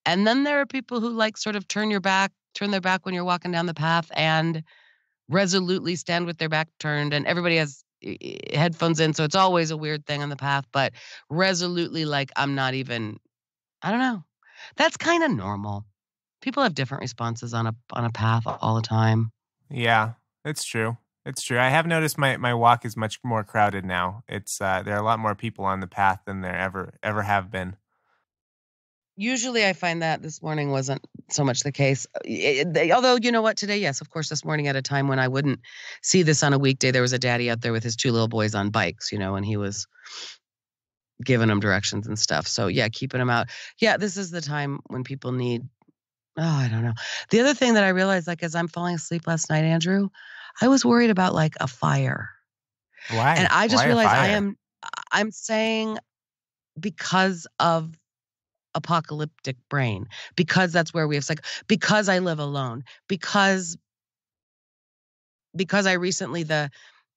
And then there are people who like sort of turn your back, turn their back when you're walking down the path and resolutely stand with their back turned. And everybody has headphones in, so it's always a weird thing on the path. But resolutely like I'm not even, I don't know. That's kind of normal. people have different responses on a on a path all the time. Yeah, it's true. It's true. I have noticed my, my walk is much more crowded now. It's uh, there are a lot more people on the path than there ever ever have been. Usually I find that this morning wasn't so much the case. It, they, although, you know what, today, yes, of course, this morning at a time when I wouldn't see this on a weekday, there was a daddy out there with his two little boys on bikes, you know, and he was giving them directions and stuff. So, yeah, keeping them out. Yeah, this is the time when people need, oh, I don't know. The other thing that I realized, like, as I'm falling asleep last night, Andrew, I was worried about, like, a fire. Why? And I just Why realized I am, I'm saying because of apocalyptic brain, because that's where we have psych, because I live alone, because because I recently the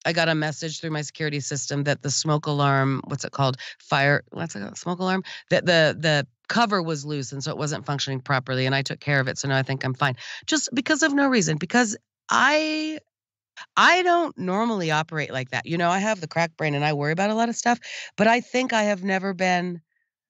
I got a message through my security system that the smoke alarm, what's it called, fire what's it called? smoke alarm, that the the cover was loose and so it wasn't functioning properly, and I took care of it, so now I think I'm fine, just because of no reason, because I I don't normally operate like that. You know, I have the crack brain and I worry about a lot of stuff, but I think I have never been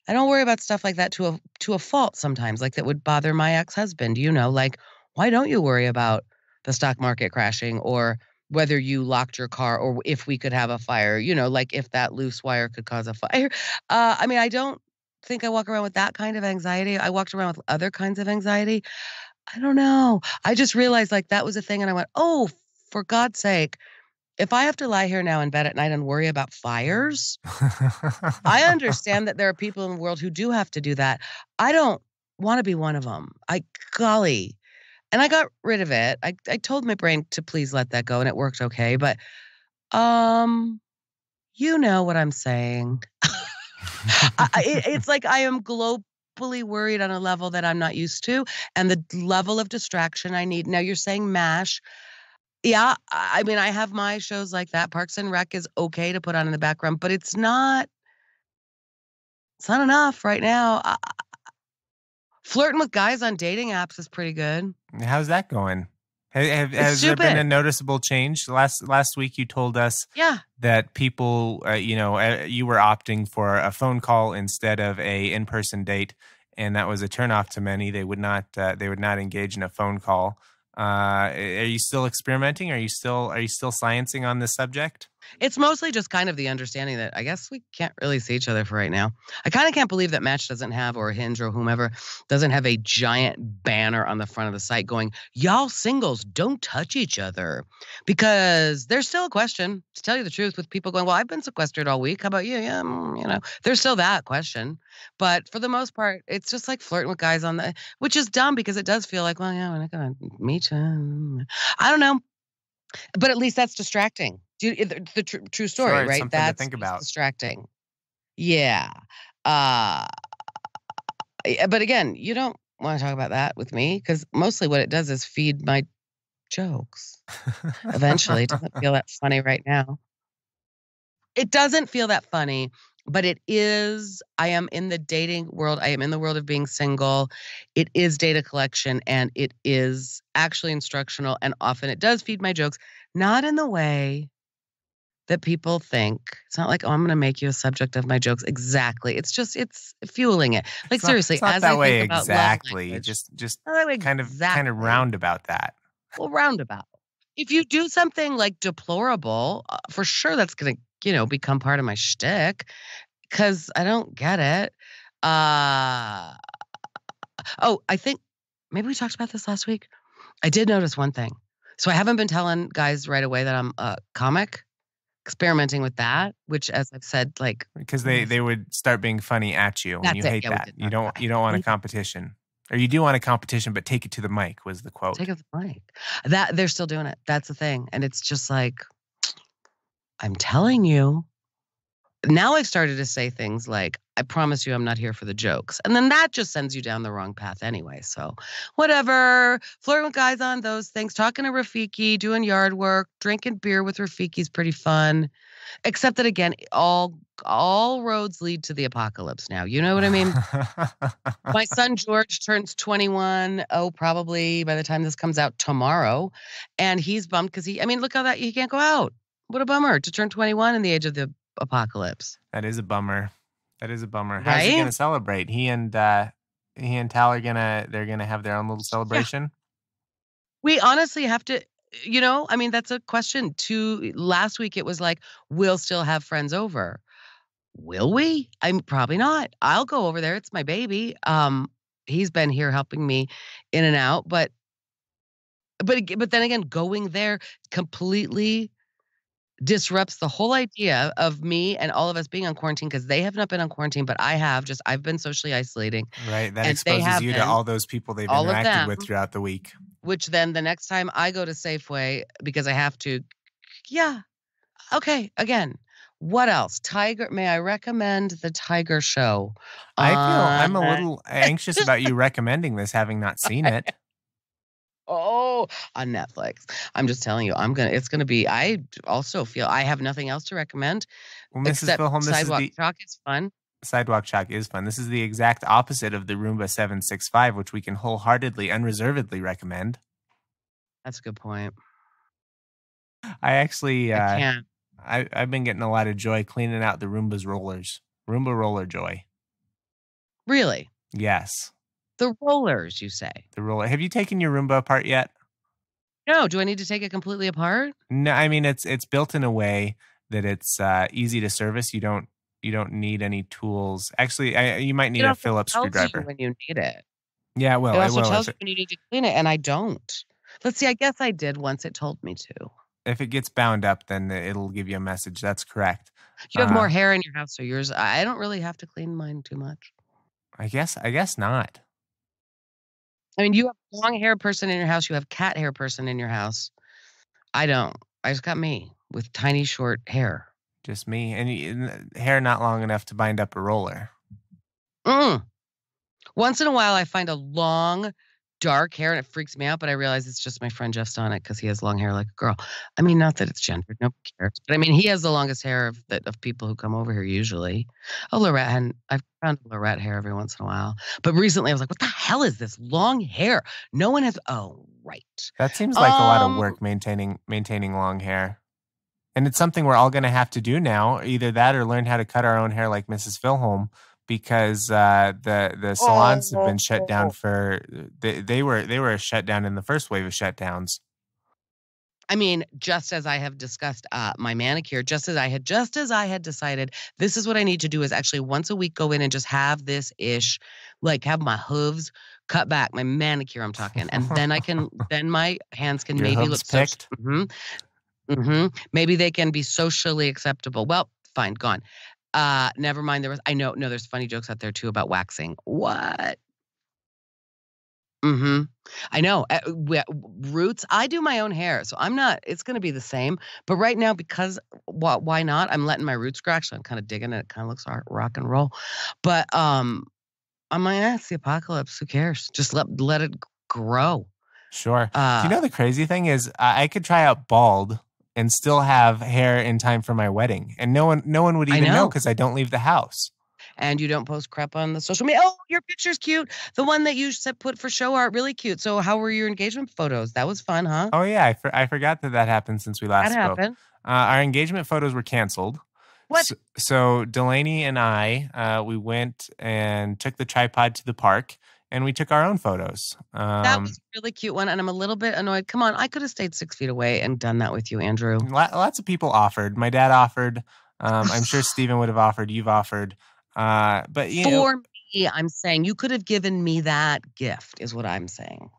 I don't worry about stuff like that to a to a fault sometimes, like that would bother my ex-husband, you know, like, why don't you worry about the stock market crashing or whether you locked your car or if we could have a fire, you know, like if that loose wire could cause a fire. Uh, I mean, I don't think I walk around with that kind of anxiety. I walked around with other kinds of anxiety. I don't know. I just realized like that was a thing and I went, oh, for God's sake, if I have to lie here now in bed at night and worry about fires, I understand that there are people in the world who do have to do that. I don't want to be one of them. I, golly. And I got rid of it. I, I told my brain to please let that go and it worked okay. But, um, you know what I'm saying. I, it, it's like I am globally worried on a level that I'm not used to and the level of distraction I need. Now you're saying MASH. Yeah, I mean, I have my shows like that. Parks and Rec is okay to put on in the background, but it's not, it's not enough right now. I, flirting with guys on dating apps is pretty good. How's that going? Have, has there been a noticeable change? Last last week you told us yeah. that people, uh, you know, uh, you were opting for a phone call instead of a in-person date, and that was a turnoff to many. They would not, uh, they would not engage in a phone call. Uh, are you still experimenting? Are you still, are you still sciencing on this subject? It's mostly just kind of the understanding that I guess we can't really see each other for right now. I kind of can't believe that Match doesn't have, or Hinge or whomever doesn't have a giant banner on the front of the site going, y'all singles don't touch each other, because there's still a question, to tell you the truth, with people going, well, I've been sequestered all week. How about you? Yeah. You know, there's still that question, but for the most part, it's just like flirting with guys on the, which is dumb because it does feel like, well, yeah, we're not going to meet you. I don't know, but at least that's distracting. Do you, the, the tr true story, sure, right? That's to think about. Distracting. Yeah. Uh, but again, you don't want to talk about that with me because mostly what it does is feed my jokes. Eventually, it doesn't feel that funny right now. It doesn't feel that funny, but it is. I am in the dating world. I am in the world of being single. It is data collection and it is actually instructional. And often it does feed my jokes, not in the way that people think. It's not like, oh, I'm going to make you a subject of my jokes. Exactly. It's just, it's fueling it. Like, it's seriously. Not, it's not as that I way think about exactly. Language, just just kind exactly. of kind of roundabout that. Well, roundabout. If you do something like deplorable, uh, for sure that's going to, you know, become part of my shtick because I don't get it. Uh, oh, I think maybe we talked about this last week. I did notice one thing. So I haven't been telling guys right away that I'm a comic. Experimenting with that, which, as I've said, like because they they would start being funny at you, and you hate that. You don't you don't want a competition, or you do want a competition, but take it to the mic was the quote. Take it to the mic. That they're still doing it. That's the thing, and it's just like I'm telling you. Now I've started to say things like, I promise you I'm not here for the jokes. And then that just sends you down the wrong path anyway. So whatever, flirting with guys on those things, talking to Rafiki, doing yard work, drinking beer with Rafiki is pretty fun. Except that, again, all all roads lead to the apocalypse now. You know what I mean? My son George turns twenty-one, oh, probably by the time this comes out tomorrow. And he's bummed because he, I mean, look how that, he can't go out. What a bummer to turn twenty-one in the age of the apocalypse. That is a bummer. That is a bummer. Right? How's he going to celebrate? He and uh, he and Tal are gonna they're gonna have their own little celebration? Yeah. We honestly have to, you know, I mean, that's a question. To last week, it was like, we'll still have friends over. Will we? I'm probably not. I'll go over there. It's my baby. Um, he's been here helping me in and out, but but but then again, going there completely disrupts the whole idea of me and all of us being on quarantine, because they have not been on quarantine, but I have just, I've been socially isolating. Right. That exposes you to all those people they've interacted with throughout the week. Which then the next time I go to Safeway because I have to, yeah. Okay. Again, what else? Tiger. May I recommend the Tiger show? I feel I'm a little anxious about you recommending this, having not seen it. Oh, on Netflix. I'm just telling you, I'm going to, it's going to be, I also feel I have nothing else to recommend. Well, Missus Filholm, this Sidewalk is the, Chalk is fun. Sidewalk Chalk is fun. This is the exact opposite of the Roomba seven six five, which we can wholeheartedly, unreservedly recommend. That's a good point. I actually, I uh, can't. I, I've been getting a lot of joy cleaning out the Roomba's rollers. Roomba roller joy. Really? Yes. The rollers, you say. The roller. Have you taken your Roomba apart yet? No. Do I need to take it completely apart? No. I mean, it's it's built in a way that it's uh, easy to service. You don't you don't need any tools. Actually, I, you might need it a Phillips screwdriver. You when you need it. Yeah, well, it also I will. tells you when you need to clean it, and I don't. Let's see. I guess I did once. It told me to. If it gets bound up, then it'll give you a message. That's correct. You have uh, more hair in your house, so yours. I don't really have to clean mine too much. I guess. I guess not. I mean, you have a long hair person in your house. You have cat hair person in your house. I don't. I just got me with tiny, short hair. Just me. And, you, and hair not long enough to bind up a roller. Mm. Once in a while, I find a long, dark hair, and it freaks me out. But I realize it's just my friend Jeff's on it because he has long hair like a girl. I mean, not that it's gendered. Nobody cares. But, I mean, he has the longest hair of, that, of people who come over here usually. Oh, Lorette. And I've found Lorette hair every once in a while. But recently I was like, what the hell is this long hair? No one has. Oh, right. That seems like um, a lot of work maintaining maintaining long hair. And it's something we're all going to have to do now. Either that or learn how to cut our own hair like Missus Filholm. Because uh, the the salons have been shut down for they they were they were shut down in the first wave of shutdowns. I mean, just as I have discussed uh, my manicure, just as I had just as I had decided, this is what I need to do is actually once a week go in and just have this ish, like have my hooves cut back, my manicure. I'm talking, and then I can then my hands can Your maybe look picked. So, mm-hmm, mm-hmm, maybe they can be socially acceptable. Well, fine, gone. Uh, never mind. There was, I know, no, there's funny jokes out there too about waxing. What? Mm-hmm. I know. Uh, we, roots. I do my own hair, so I'm not, it's going to be the same, but right now, because why, why not? I'm letting my roots grow. Actually, I'm kind of digging it. It kind of looks rock and roll, but, um, I'm like, eh, it's the apocalypse. Who cares? Just let, let it grow. Sure. Uh, do you know, the crazy thing is I, I could try out bald and still have hair in time for my wedding. And no one no one would even know because I, I don't leave the house. And you don't post crap on the social media. Oh, your picture's cute. The one that you said put for show art, really cute. So how were your engagement photos? That was fun, huh? Oh, yeah. I, for, I forgot that that happened since we last spoke. That happened. Uh, our engagement photos were canceled. What? So, so Delaney and I, uh, we went and took the tripod to the park. And we took our own photos. Um, that was a really cute one. And I'm a little bit annoyed. Come on. I could have stayed six feet away and done that with you, Andrew. Lots of people offered. My dad offered. Um, I'm sure Stephen would have offered. You've offered. Uh, but you For know, me, I'm saying you could have given me that gift is what I'm saying.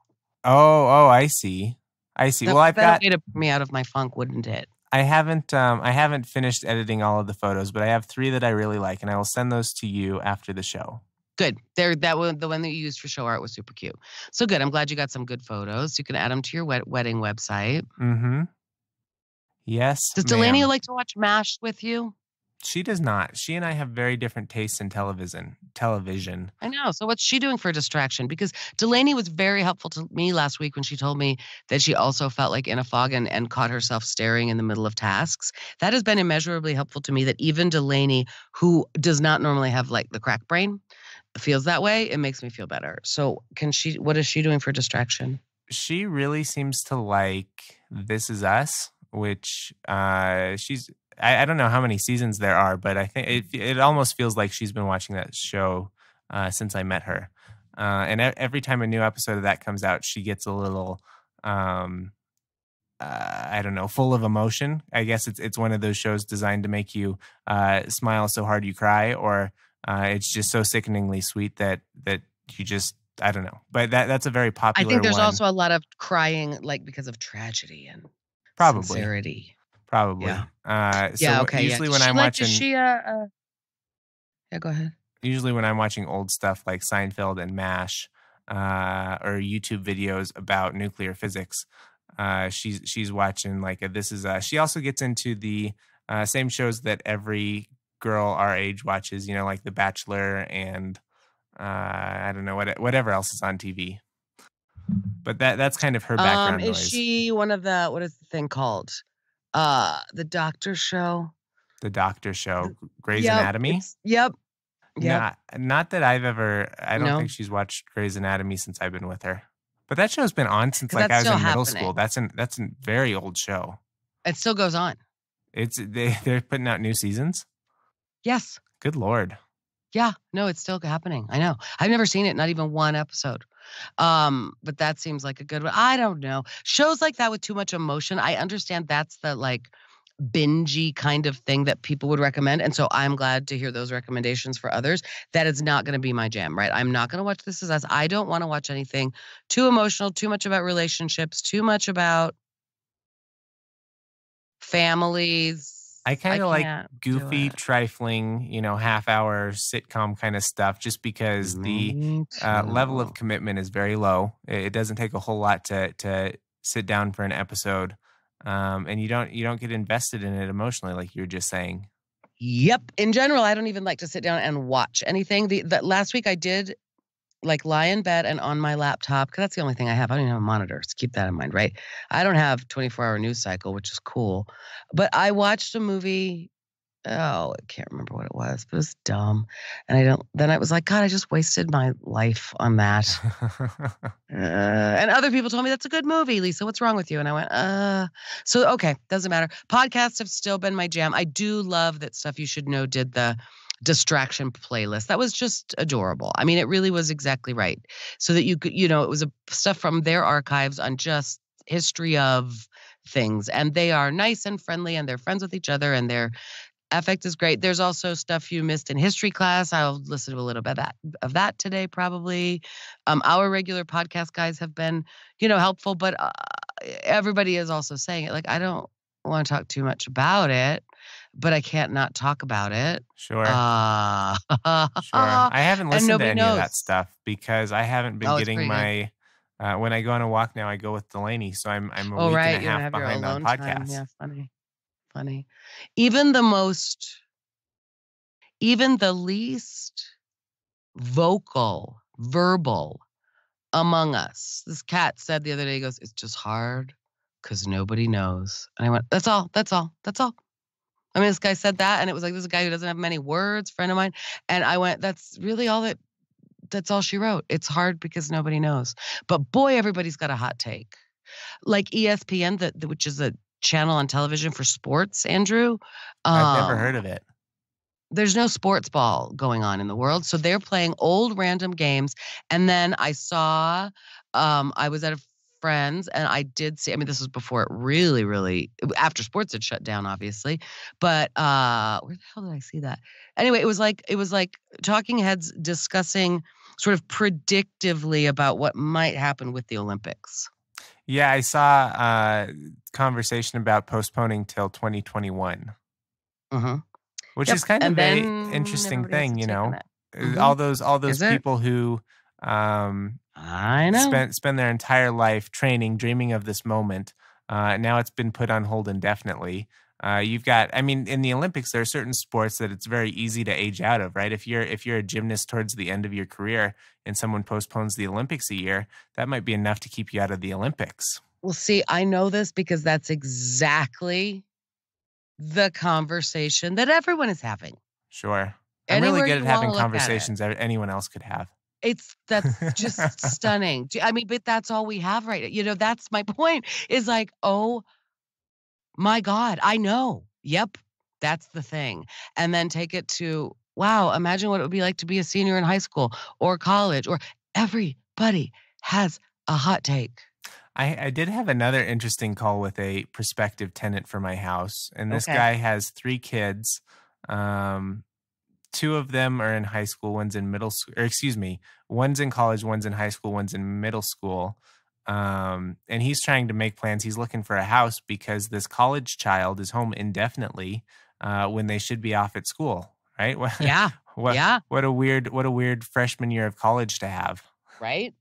Oh, oh, I see. I see. That, well, I've got... That would put me out of my funk, wouldn't it? I haven't um, I haven't finished editing all of the photos, but I have three that I really like. And I will send those to you after the show. Good. There, that one, the one that you used for show art was super cute. So good. I'm glad you got some good photos. You can add them to your wed wedding website. Mm-hmm. Yes. Does Delaney like to watch MASH with you? She does not. She and I have very different tastes in television. Television. I know. So what's she doing for a distraction? Because Delaney was very helpful to me last week when she told me that she also felt like in a fog and, and caught herself staring in the middle of tasks. That has been immeasurably helpful to me that even Delaney, who does not normally have like the crack brain, feels that way. It makes me feel better. So can she, what is she doing for distraction? She really seems to like This Is Us, which uh, she's, I, I don't know how many seasons there are, but I think it, it almost feels like she's been watching that show uh, since I met her. Uh, and every time a new episode of that comes out, she gets a little, um, uh, I don't know, full of emotion. I guess it's it's one of those shows designed to make you uh, smile so hard you cry, or uh, it's just so sickeningly sweet that that you just, I don't know. But that that's a very popular one. I think there's one. Also a lot of crying, like, because of tragedy and probably sincerity. Probably. Yeah. Uh, so yeah, okay, usually yeah. when I'm like, watching... She, uh, uh... Yeah, go ahead. Usually when I'm watching old stuff like Seinfeld and MASH, uh, or YouTube videos about nuclear physics, uh, she's she's watching like a This Is Us. She also gets into the uh, same shows that every girl our age watches, you know, like The Bachelor and uh, I don't know, what whatever else is on T V. But that that's kind of her background um, is noise. Is she one of the, what is the thing called? Uh, the Doctor Show? The Doctor Show. Grey's yep, Anatomy? Yep. Yeah, not, not that I've ever. I don't no. think she's watched Grey's Anatomy since I've been with her. But that show's been on since like I was in happening. middle school. That's an that's a very old show. It still goes on. It's they they're putting out new seasons. Yes. Good Lord. Yeah. No, it's still happening. I know. I've never seen it. Not even one episode. Um, but that seems like a good one. I don't know. Shows like that with too much emotion. I understand that's the like. Bingy kind of thing that people would recommend. And so I'm glad to hear those recommendations for others. That is not going to be my jam, right? I'm not going to watch This Is Us. I don't want to watch anything too emotional, too much about relationships, too much about families. I kind of like goofy, trifling, you know, half hour sitcom kind of stuff just because the uh, level of commitment is very low. It doesn't take a whole lot to, to sit down for an episode. Um, and you don't you don't get invested in it emotionally, like you were just saying. Yep. In general, I don't even like to sit down and watch anything. The, the last week I did like lie in bed and on my laptop because that's the only thing I have. I don't even have a monitor. So keep that in mind, right? I don't have twenty-four hour news cycle, which is cool. But I watched a movie. Oh, I can't remember what it was, but it was dumb. And I don't, then I was like, God, I just wasted my life on that. uh, and other people told me that's a good movie, Lisa. What's wrong with you? And I went, uh, so, okay. Doesn't matter. Podcasts have still been my jam. I do love that Stuff You Should Know did the distraction playlist. That was just adorable. I mean, it really was exactly right. So that you could, you know, it was a, stuff from their archives on just history of things. And they are nice and friendly and they're friends with each other and they're, Affect is great. There's also Stuff You Missed in History Class. I'll listen to a little bit of that, of that today, probably. Um, our regular podcast guys have been, you know, helpful, but uh, everybody is also saying it. Like, I don't want to talk too much about it, but I can't not talk about it. Sure. Uh, sure. I haven't listened to any knows. of that stuff because I haven't been oh, getting my, uh, when I go on a walk now, I go with Delaney. So I'm, I'm a oh, week right. and a half behind on podcasts. Time. Yeah, funny. Funny. Even the most, even the least vocal, verbal among us. This cat said the other day, he goes, it's just hard because nobody knows. And I went, that's all, that's all, that's all. I mean, this guy said that and it was like, this is a guy who doesn't have many words, friend of mine. And I went, that's really all that, that's all she wrote. It's hard because nobody knows. But boy, everybody's got a hot take. Like E S P N, that which is a channel on television for sports, Andrew. Um, I've never heard of it. There's no sports ball going on in the world. So they're playing old random games. And then I saw, um, I was at a friend's and I did see, I mean, this was before it really, really, after sports had shut down, obviously. But uh, where the hell did I see that? Anyway, it was like, it was like talking heads discussing sort of predictively about what might happen with the Olympics. Yeah, I saw a conversation about postponing till twenty twenty-one, mm-hmm. which yep. is kind and of an interesting thing, you know. Mm-hmm. All those all those is people it? who um, I know spend spend their entire life training, dreaming of this moment. Uh, now it's been put on hold indefinitely. Uh, you've got, I mean, in the Olympics, there are certain sports that it's very easy to age out of, right? If you're if you're a gymnast towards the end of your career and someone postpones the Olympics a year, that might be enough to keep you out of the Olympics. Well, see, I know this because that's exactly the conversation that everyone is having. Sure. I'm Anywhere really good at having conversations that anyone else could have. It's that's just stunning. I mean, but that's all we have right now. You know, that's my point is like, oh, my God, I know. Yep, that's the thing. And then take it to, wow, imagine what it would be like to be a senior in high school or college or everybody has a hot take. I, I did have another interesting call with a prospective tenant for my house. And this okay. guy has three kids. Um, two of them are in high school. One's in middle school. Or excuse me. One's in college. One's in high school. One's in middle school. Um, and he's trying to make plans. He's looking for a house because this college child is home indefinitely uh, when they should be off at school. Right? Yeah. what, yeah. What a weird, what a weird freshman year of college to have. Right.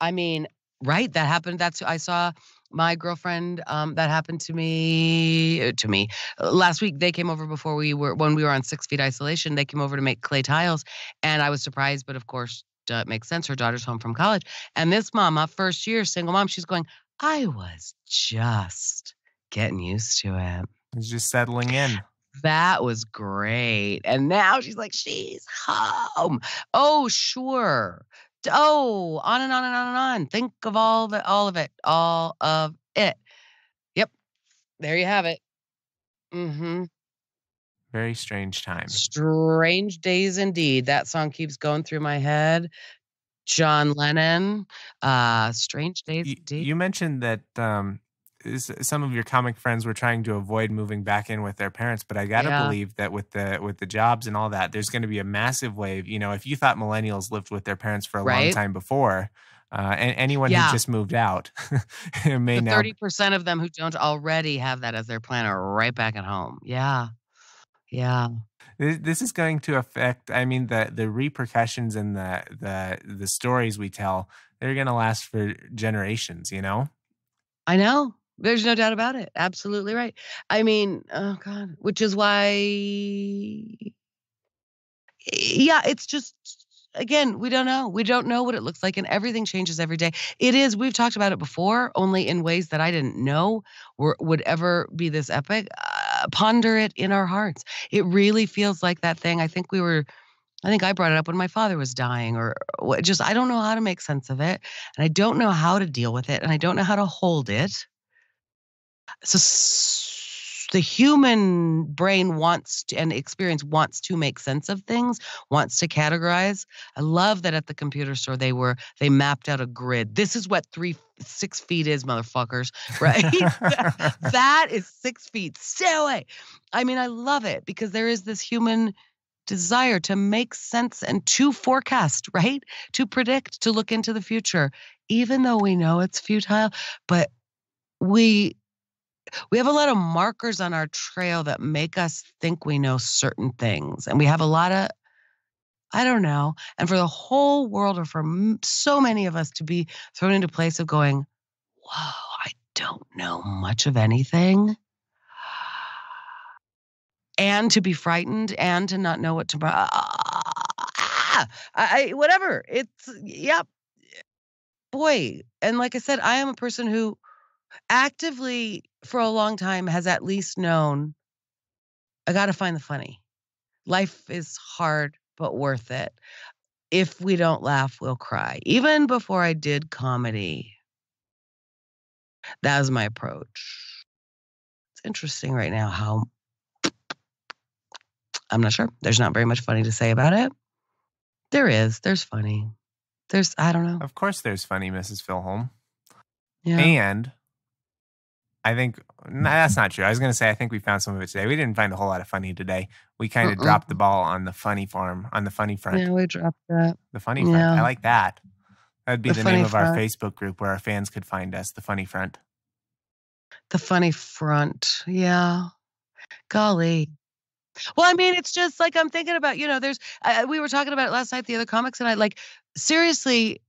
I mean, right. That happened. That's, I saw my girlfriend, um, that happened to me, to me last week. They came over before we were, when we were on six feet isolation, they came over to make clay tiles and I was surprised, but of course uh, it makes sense. Her daughter's home from college. And this mama, first year, single mom, she's going, I was just getting used to it. It's just settling in. That was great. And now she's like, she's home. Oh, sure. Oh, on and on and on and on. Think of all the, all of it, all of it. Yep. There you have it. Mm-hmm. Very strange times. Strange days indeed. That song keeps going through my head. John Lennon, uh, strange days you, indeed. You mentioned that, um, some of your comic friends were trying to avoid moving back in with their parents, but I gotta yeah. believe that with the with the jobs and all that, there's going to be a massive wave. You know, if you thought millennials lived with their parents for a right. long time before, uh, and anyone yeah. who just moved out, may now thirty percent of them who don't already have that as their plan are right back at home. Yeah, yeah. This, this is going to affect. I mean, the the repercussions and the the the stories we tell, they're going to last for generations. You know, I know. There's no doubt about it. Absolutely right. I mean, oh God, which is why, yeah, it's just, again, we don't know. We don't know what it looks like and everything changes every day. It is, we've talked about it before, only in ways that I didn't know were, would ever be this epic. Uh, ponder it in our hearts. It really feels like that thing. I think we were, I think I brought it up when my father was dying or just, I don't know how to make sense of it. And I don't know how to deal with it. And I don't know how to hold it. So the human brain wants to, and experience wants to make sense of things, wants to categorize. I love that at the computer store they were, they mapped out a grid. This is what three, six feet is, motherfuckers, right? That is six feet. Stay away. I mean, I love it because there is this human desire to make sense and to forecast, right? To predict, to look into the future, even though we know it's futile, but we... We have a lot of markers on our trail that make us think we know certain things. And we have a lot of, I don't know. And for the whole world or for so many of us to be thrown into a place of going, whoa, I don't know much of anything. And to be frightened and to not know what to, ah, I, whatever. It's, yeah, boy. And like I said, I am a person who actively for a long time has at least known I got to find the funny. Life is hard, but worth it. If we don't laugh, we'll cry. Even before I did comedy, that was my approach. It's interesting right now how I'm not sure. There's not very much funny to say about it. There is. There's funny. There's, I don't know. Of course there's funny, Missus Filholm. Yeah. And I think no, that's not true. I was going to say, I think we found some of it today. We didn't find a whole lot of funny today. We kind of uh-uh. dropped the ball on the funny farm, on the funny front. Yeah, we dropped that. The funny yeah. front. I like that. That'd be the, the name of front. Our Facebook group where our fans could find us, the funny front. The funny front. Yeah. Golly. Well, I mean, it's just like I'm thinking about, you know, there's, uh, we were talking about it last night, the other comics, and I like, seriously,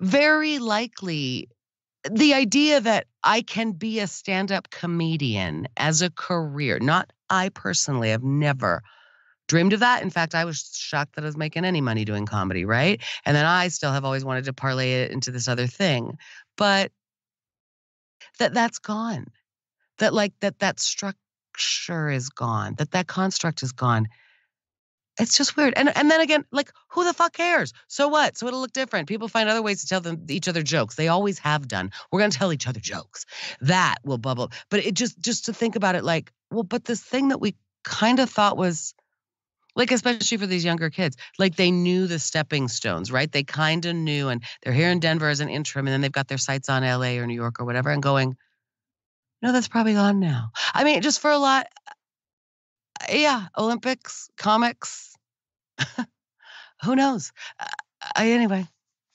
very likely, the idea that I can be a stand-up comedian as a career, not I personally, I've never dreamed of that. In fact, I was shocked that I was making any money doing comedy, right? And then I still have always wanted to parlay it into this other thing. But that that's gone. That like that that structure is gone. That that construct is gone. It's just weird. And and then again, like, who the fuck cares? So what? So it'll look different. People find other ways to tell them each other jokes. They always have done. We're going to tell each other jokes. That will bubble. But it just, just to think about it like, well, but this thing that we kind of thought was Like, especially for these younger kids, like they knew the stepping stones, right? They kind of knew, and they're here in Denver as an interim, and then they've got their sights on L A or New York or whatever, and going, no, that's probably gone now. I mean, just for a lot. Yeah. Olympics, comics, who knows? Uh, I, anyway,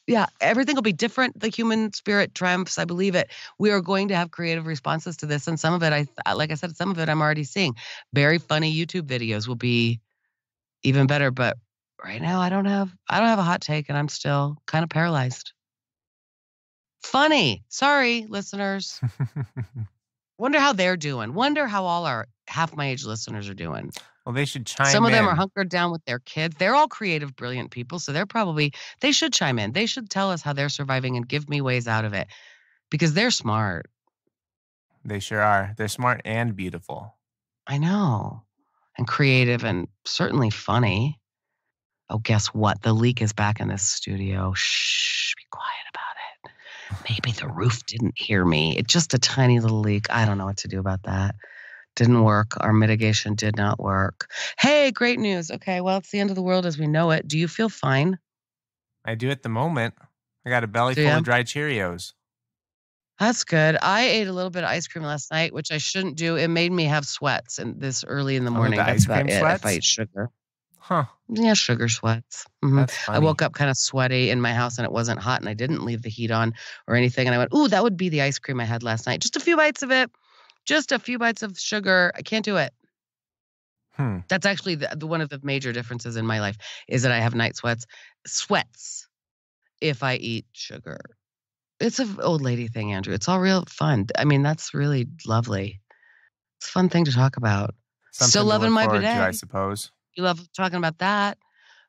yeah, everything will be different. The human spirit triumphs. I believe it. We are going to have creative responses to this. And some of it, I like I said, some of it I'm already seeing. Very funny YouTube videos will be even better, but right now I don't have I don't have a hot take, and I'm still kind of paralyzed. Funny. Sorry, listeners. Wonder how they're doing. Wonder how all our Half My Age listeners are doing. Well, they should chime in. Some of them in. Are hunkered down with their kids. They're all creative, brilliant people, so they're probably they should chime in. They should tell us how they're surviving and give me ways out of it, because they're smart. They sure are. They're smart and beautiful. I know. And creative and certainly funny. Oh, guess what? The leak is back in this studio. Shh, be quiet about it. Maybe the roof didn't hear me. It's just a tiny little leak. I don't know what to do about that. Didn't work. Our mitigation did not work. Hey, great news. Okay, well, it's the end of the world as we know it. Do you feel fine? I do at the moment. I got a belly do full you? Of dry Cheerios. That's good. I ate a little bit of ice cream last night, which I shouldn't do. It made me have sweats and this early in the morning. Oh, the that's ice about cream it sweats? If I eat sugar. Huh. Yeah, sugar sweats. Mm-hmm. That's funny. I woke up kind of sweaty in my house, and it wasn't hot, and I didn't leave the heat on or anything. And I went, ooh, that would be the ice cream I had last night. Just a few bites of it. Just a few bites of sugar. I can't do it. Hmm. That's actually the, the, one of the major differences in my life is that I have night sweats. Sweats if I eat sugar. It's an old lady thing, Andrew. It's all real fun. I mean, that's really lovely. It's a fun thing to talk about. Something still loving my bidet, to, I suppose. You love talking about that.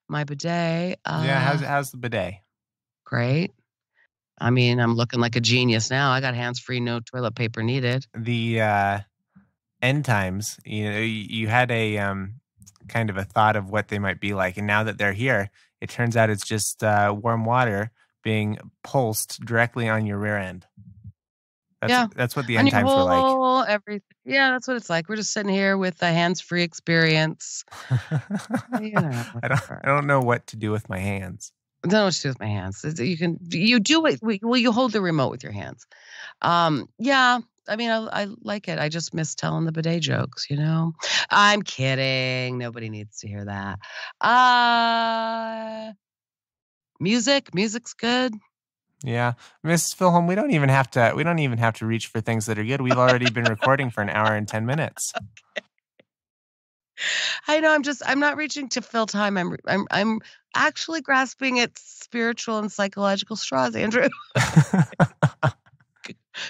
My bidet. Uh, yeah, how's how's the bidet? Great. I mean, I'm looking like a genius now. I got hands free, no toilet paper needed. The uh, end times. You know, you had a um, kind of a thought of what they might be like, and now that they're here, it turns out it's just uh, warm water being pulsed directly on your rear end. That's, yeah. That's what the end times were like. Everything. Yeah, that's what it's like. We're just sitting here with a hands-free experience. You know, I, don't, I don't know what to do with my hands. I don't know what to do with my hands. You can, you do it. Well, you hold the remote with your hands. Um, yeah. I mean, I, I like it. I just miss telling the bidet jokes, you know? I'm kidding. Nobody needs to hear that. Uh... Music, music's good. Yeah, Missus Filholm, we don't even have to. We don't even have to reach for things that are good. We've already been recording for an hour and ten minutes. Okay. I know. I'm just. I'm not reaching to fill time. I'm. I'm. I'm actually grasping at spiritual and psychological straws, Andrew.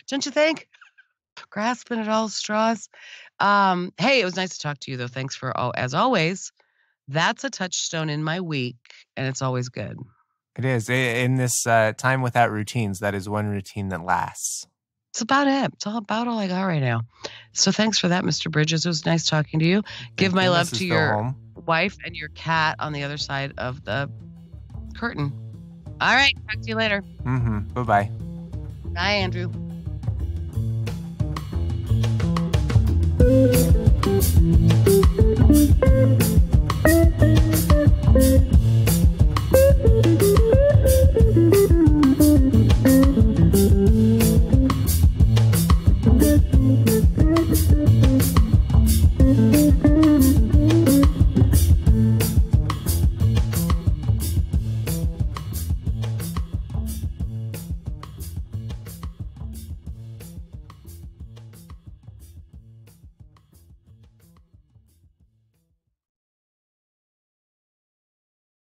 Don't you think? Grasping at all straws. Um, hey, it was nice to talk to you, though. Thanks for all. As always, that's a touchstone in my week, and it's always good. It is. In this uh, time without routines, that is one routine that lasts. It's about it. It's all about all I got right now. So thanks for that, Mister Bridges. It was nice talking to you. Thank Give my you, love Missus to your Filholm. Wife and your cat on the other side of the curtain. All right. Talk to you later. Mm-hmm. Bye-bye. Bye, Andrew.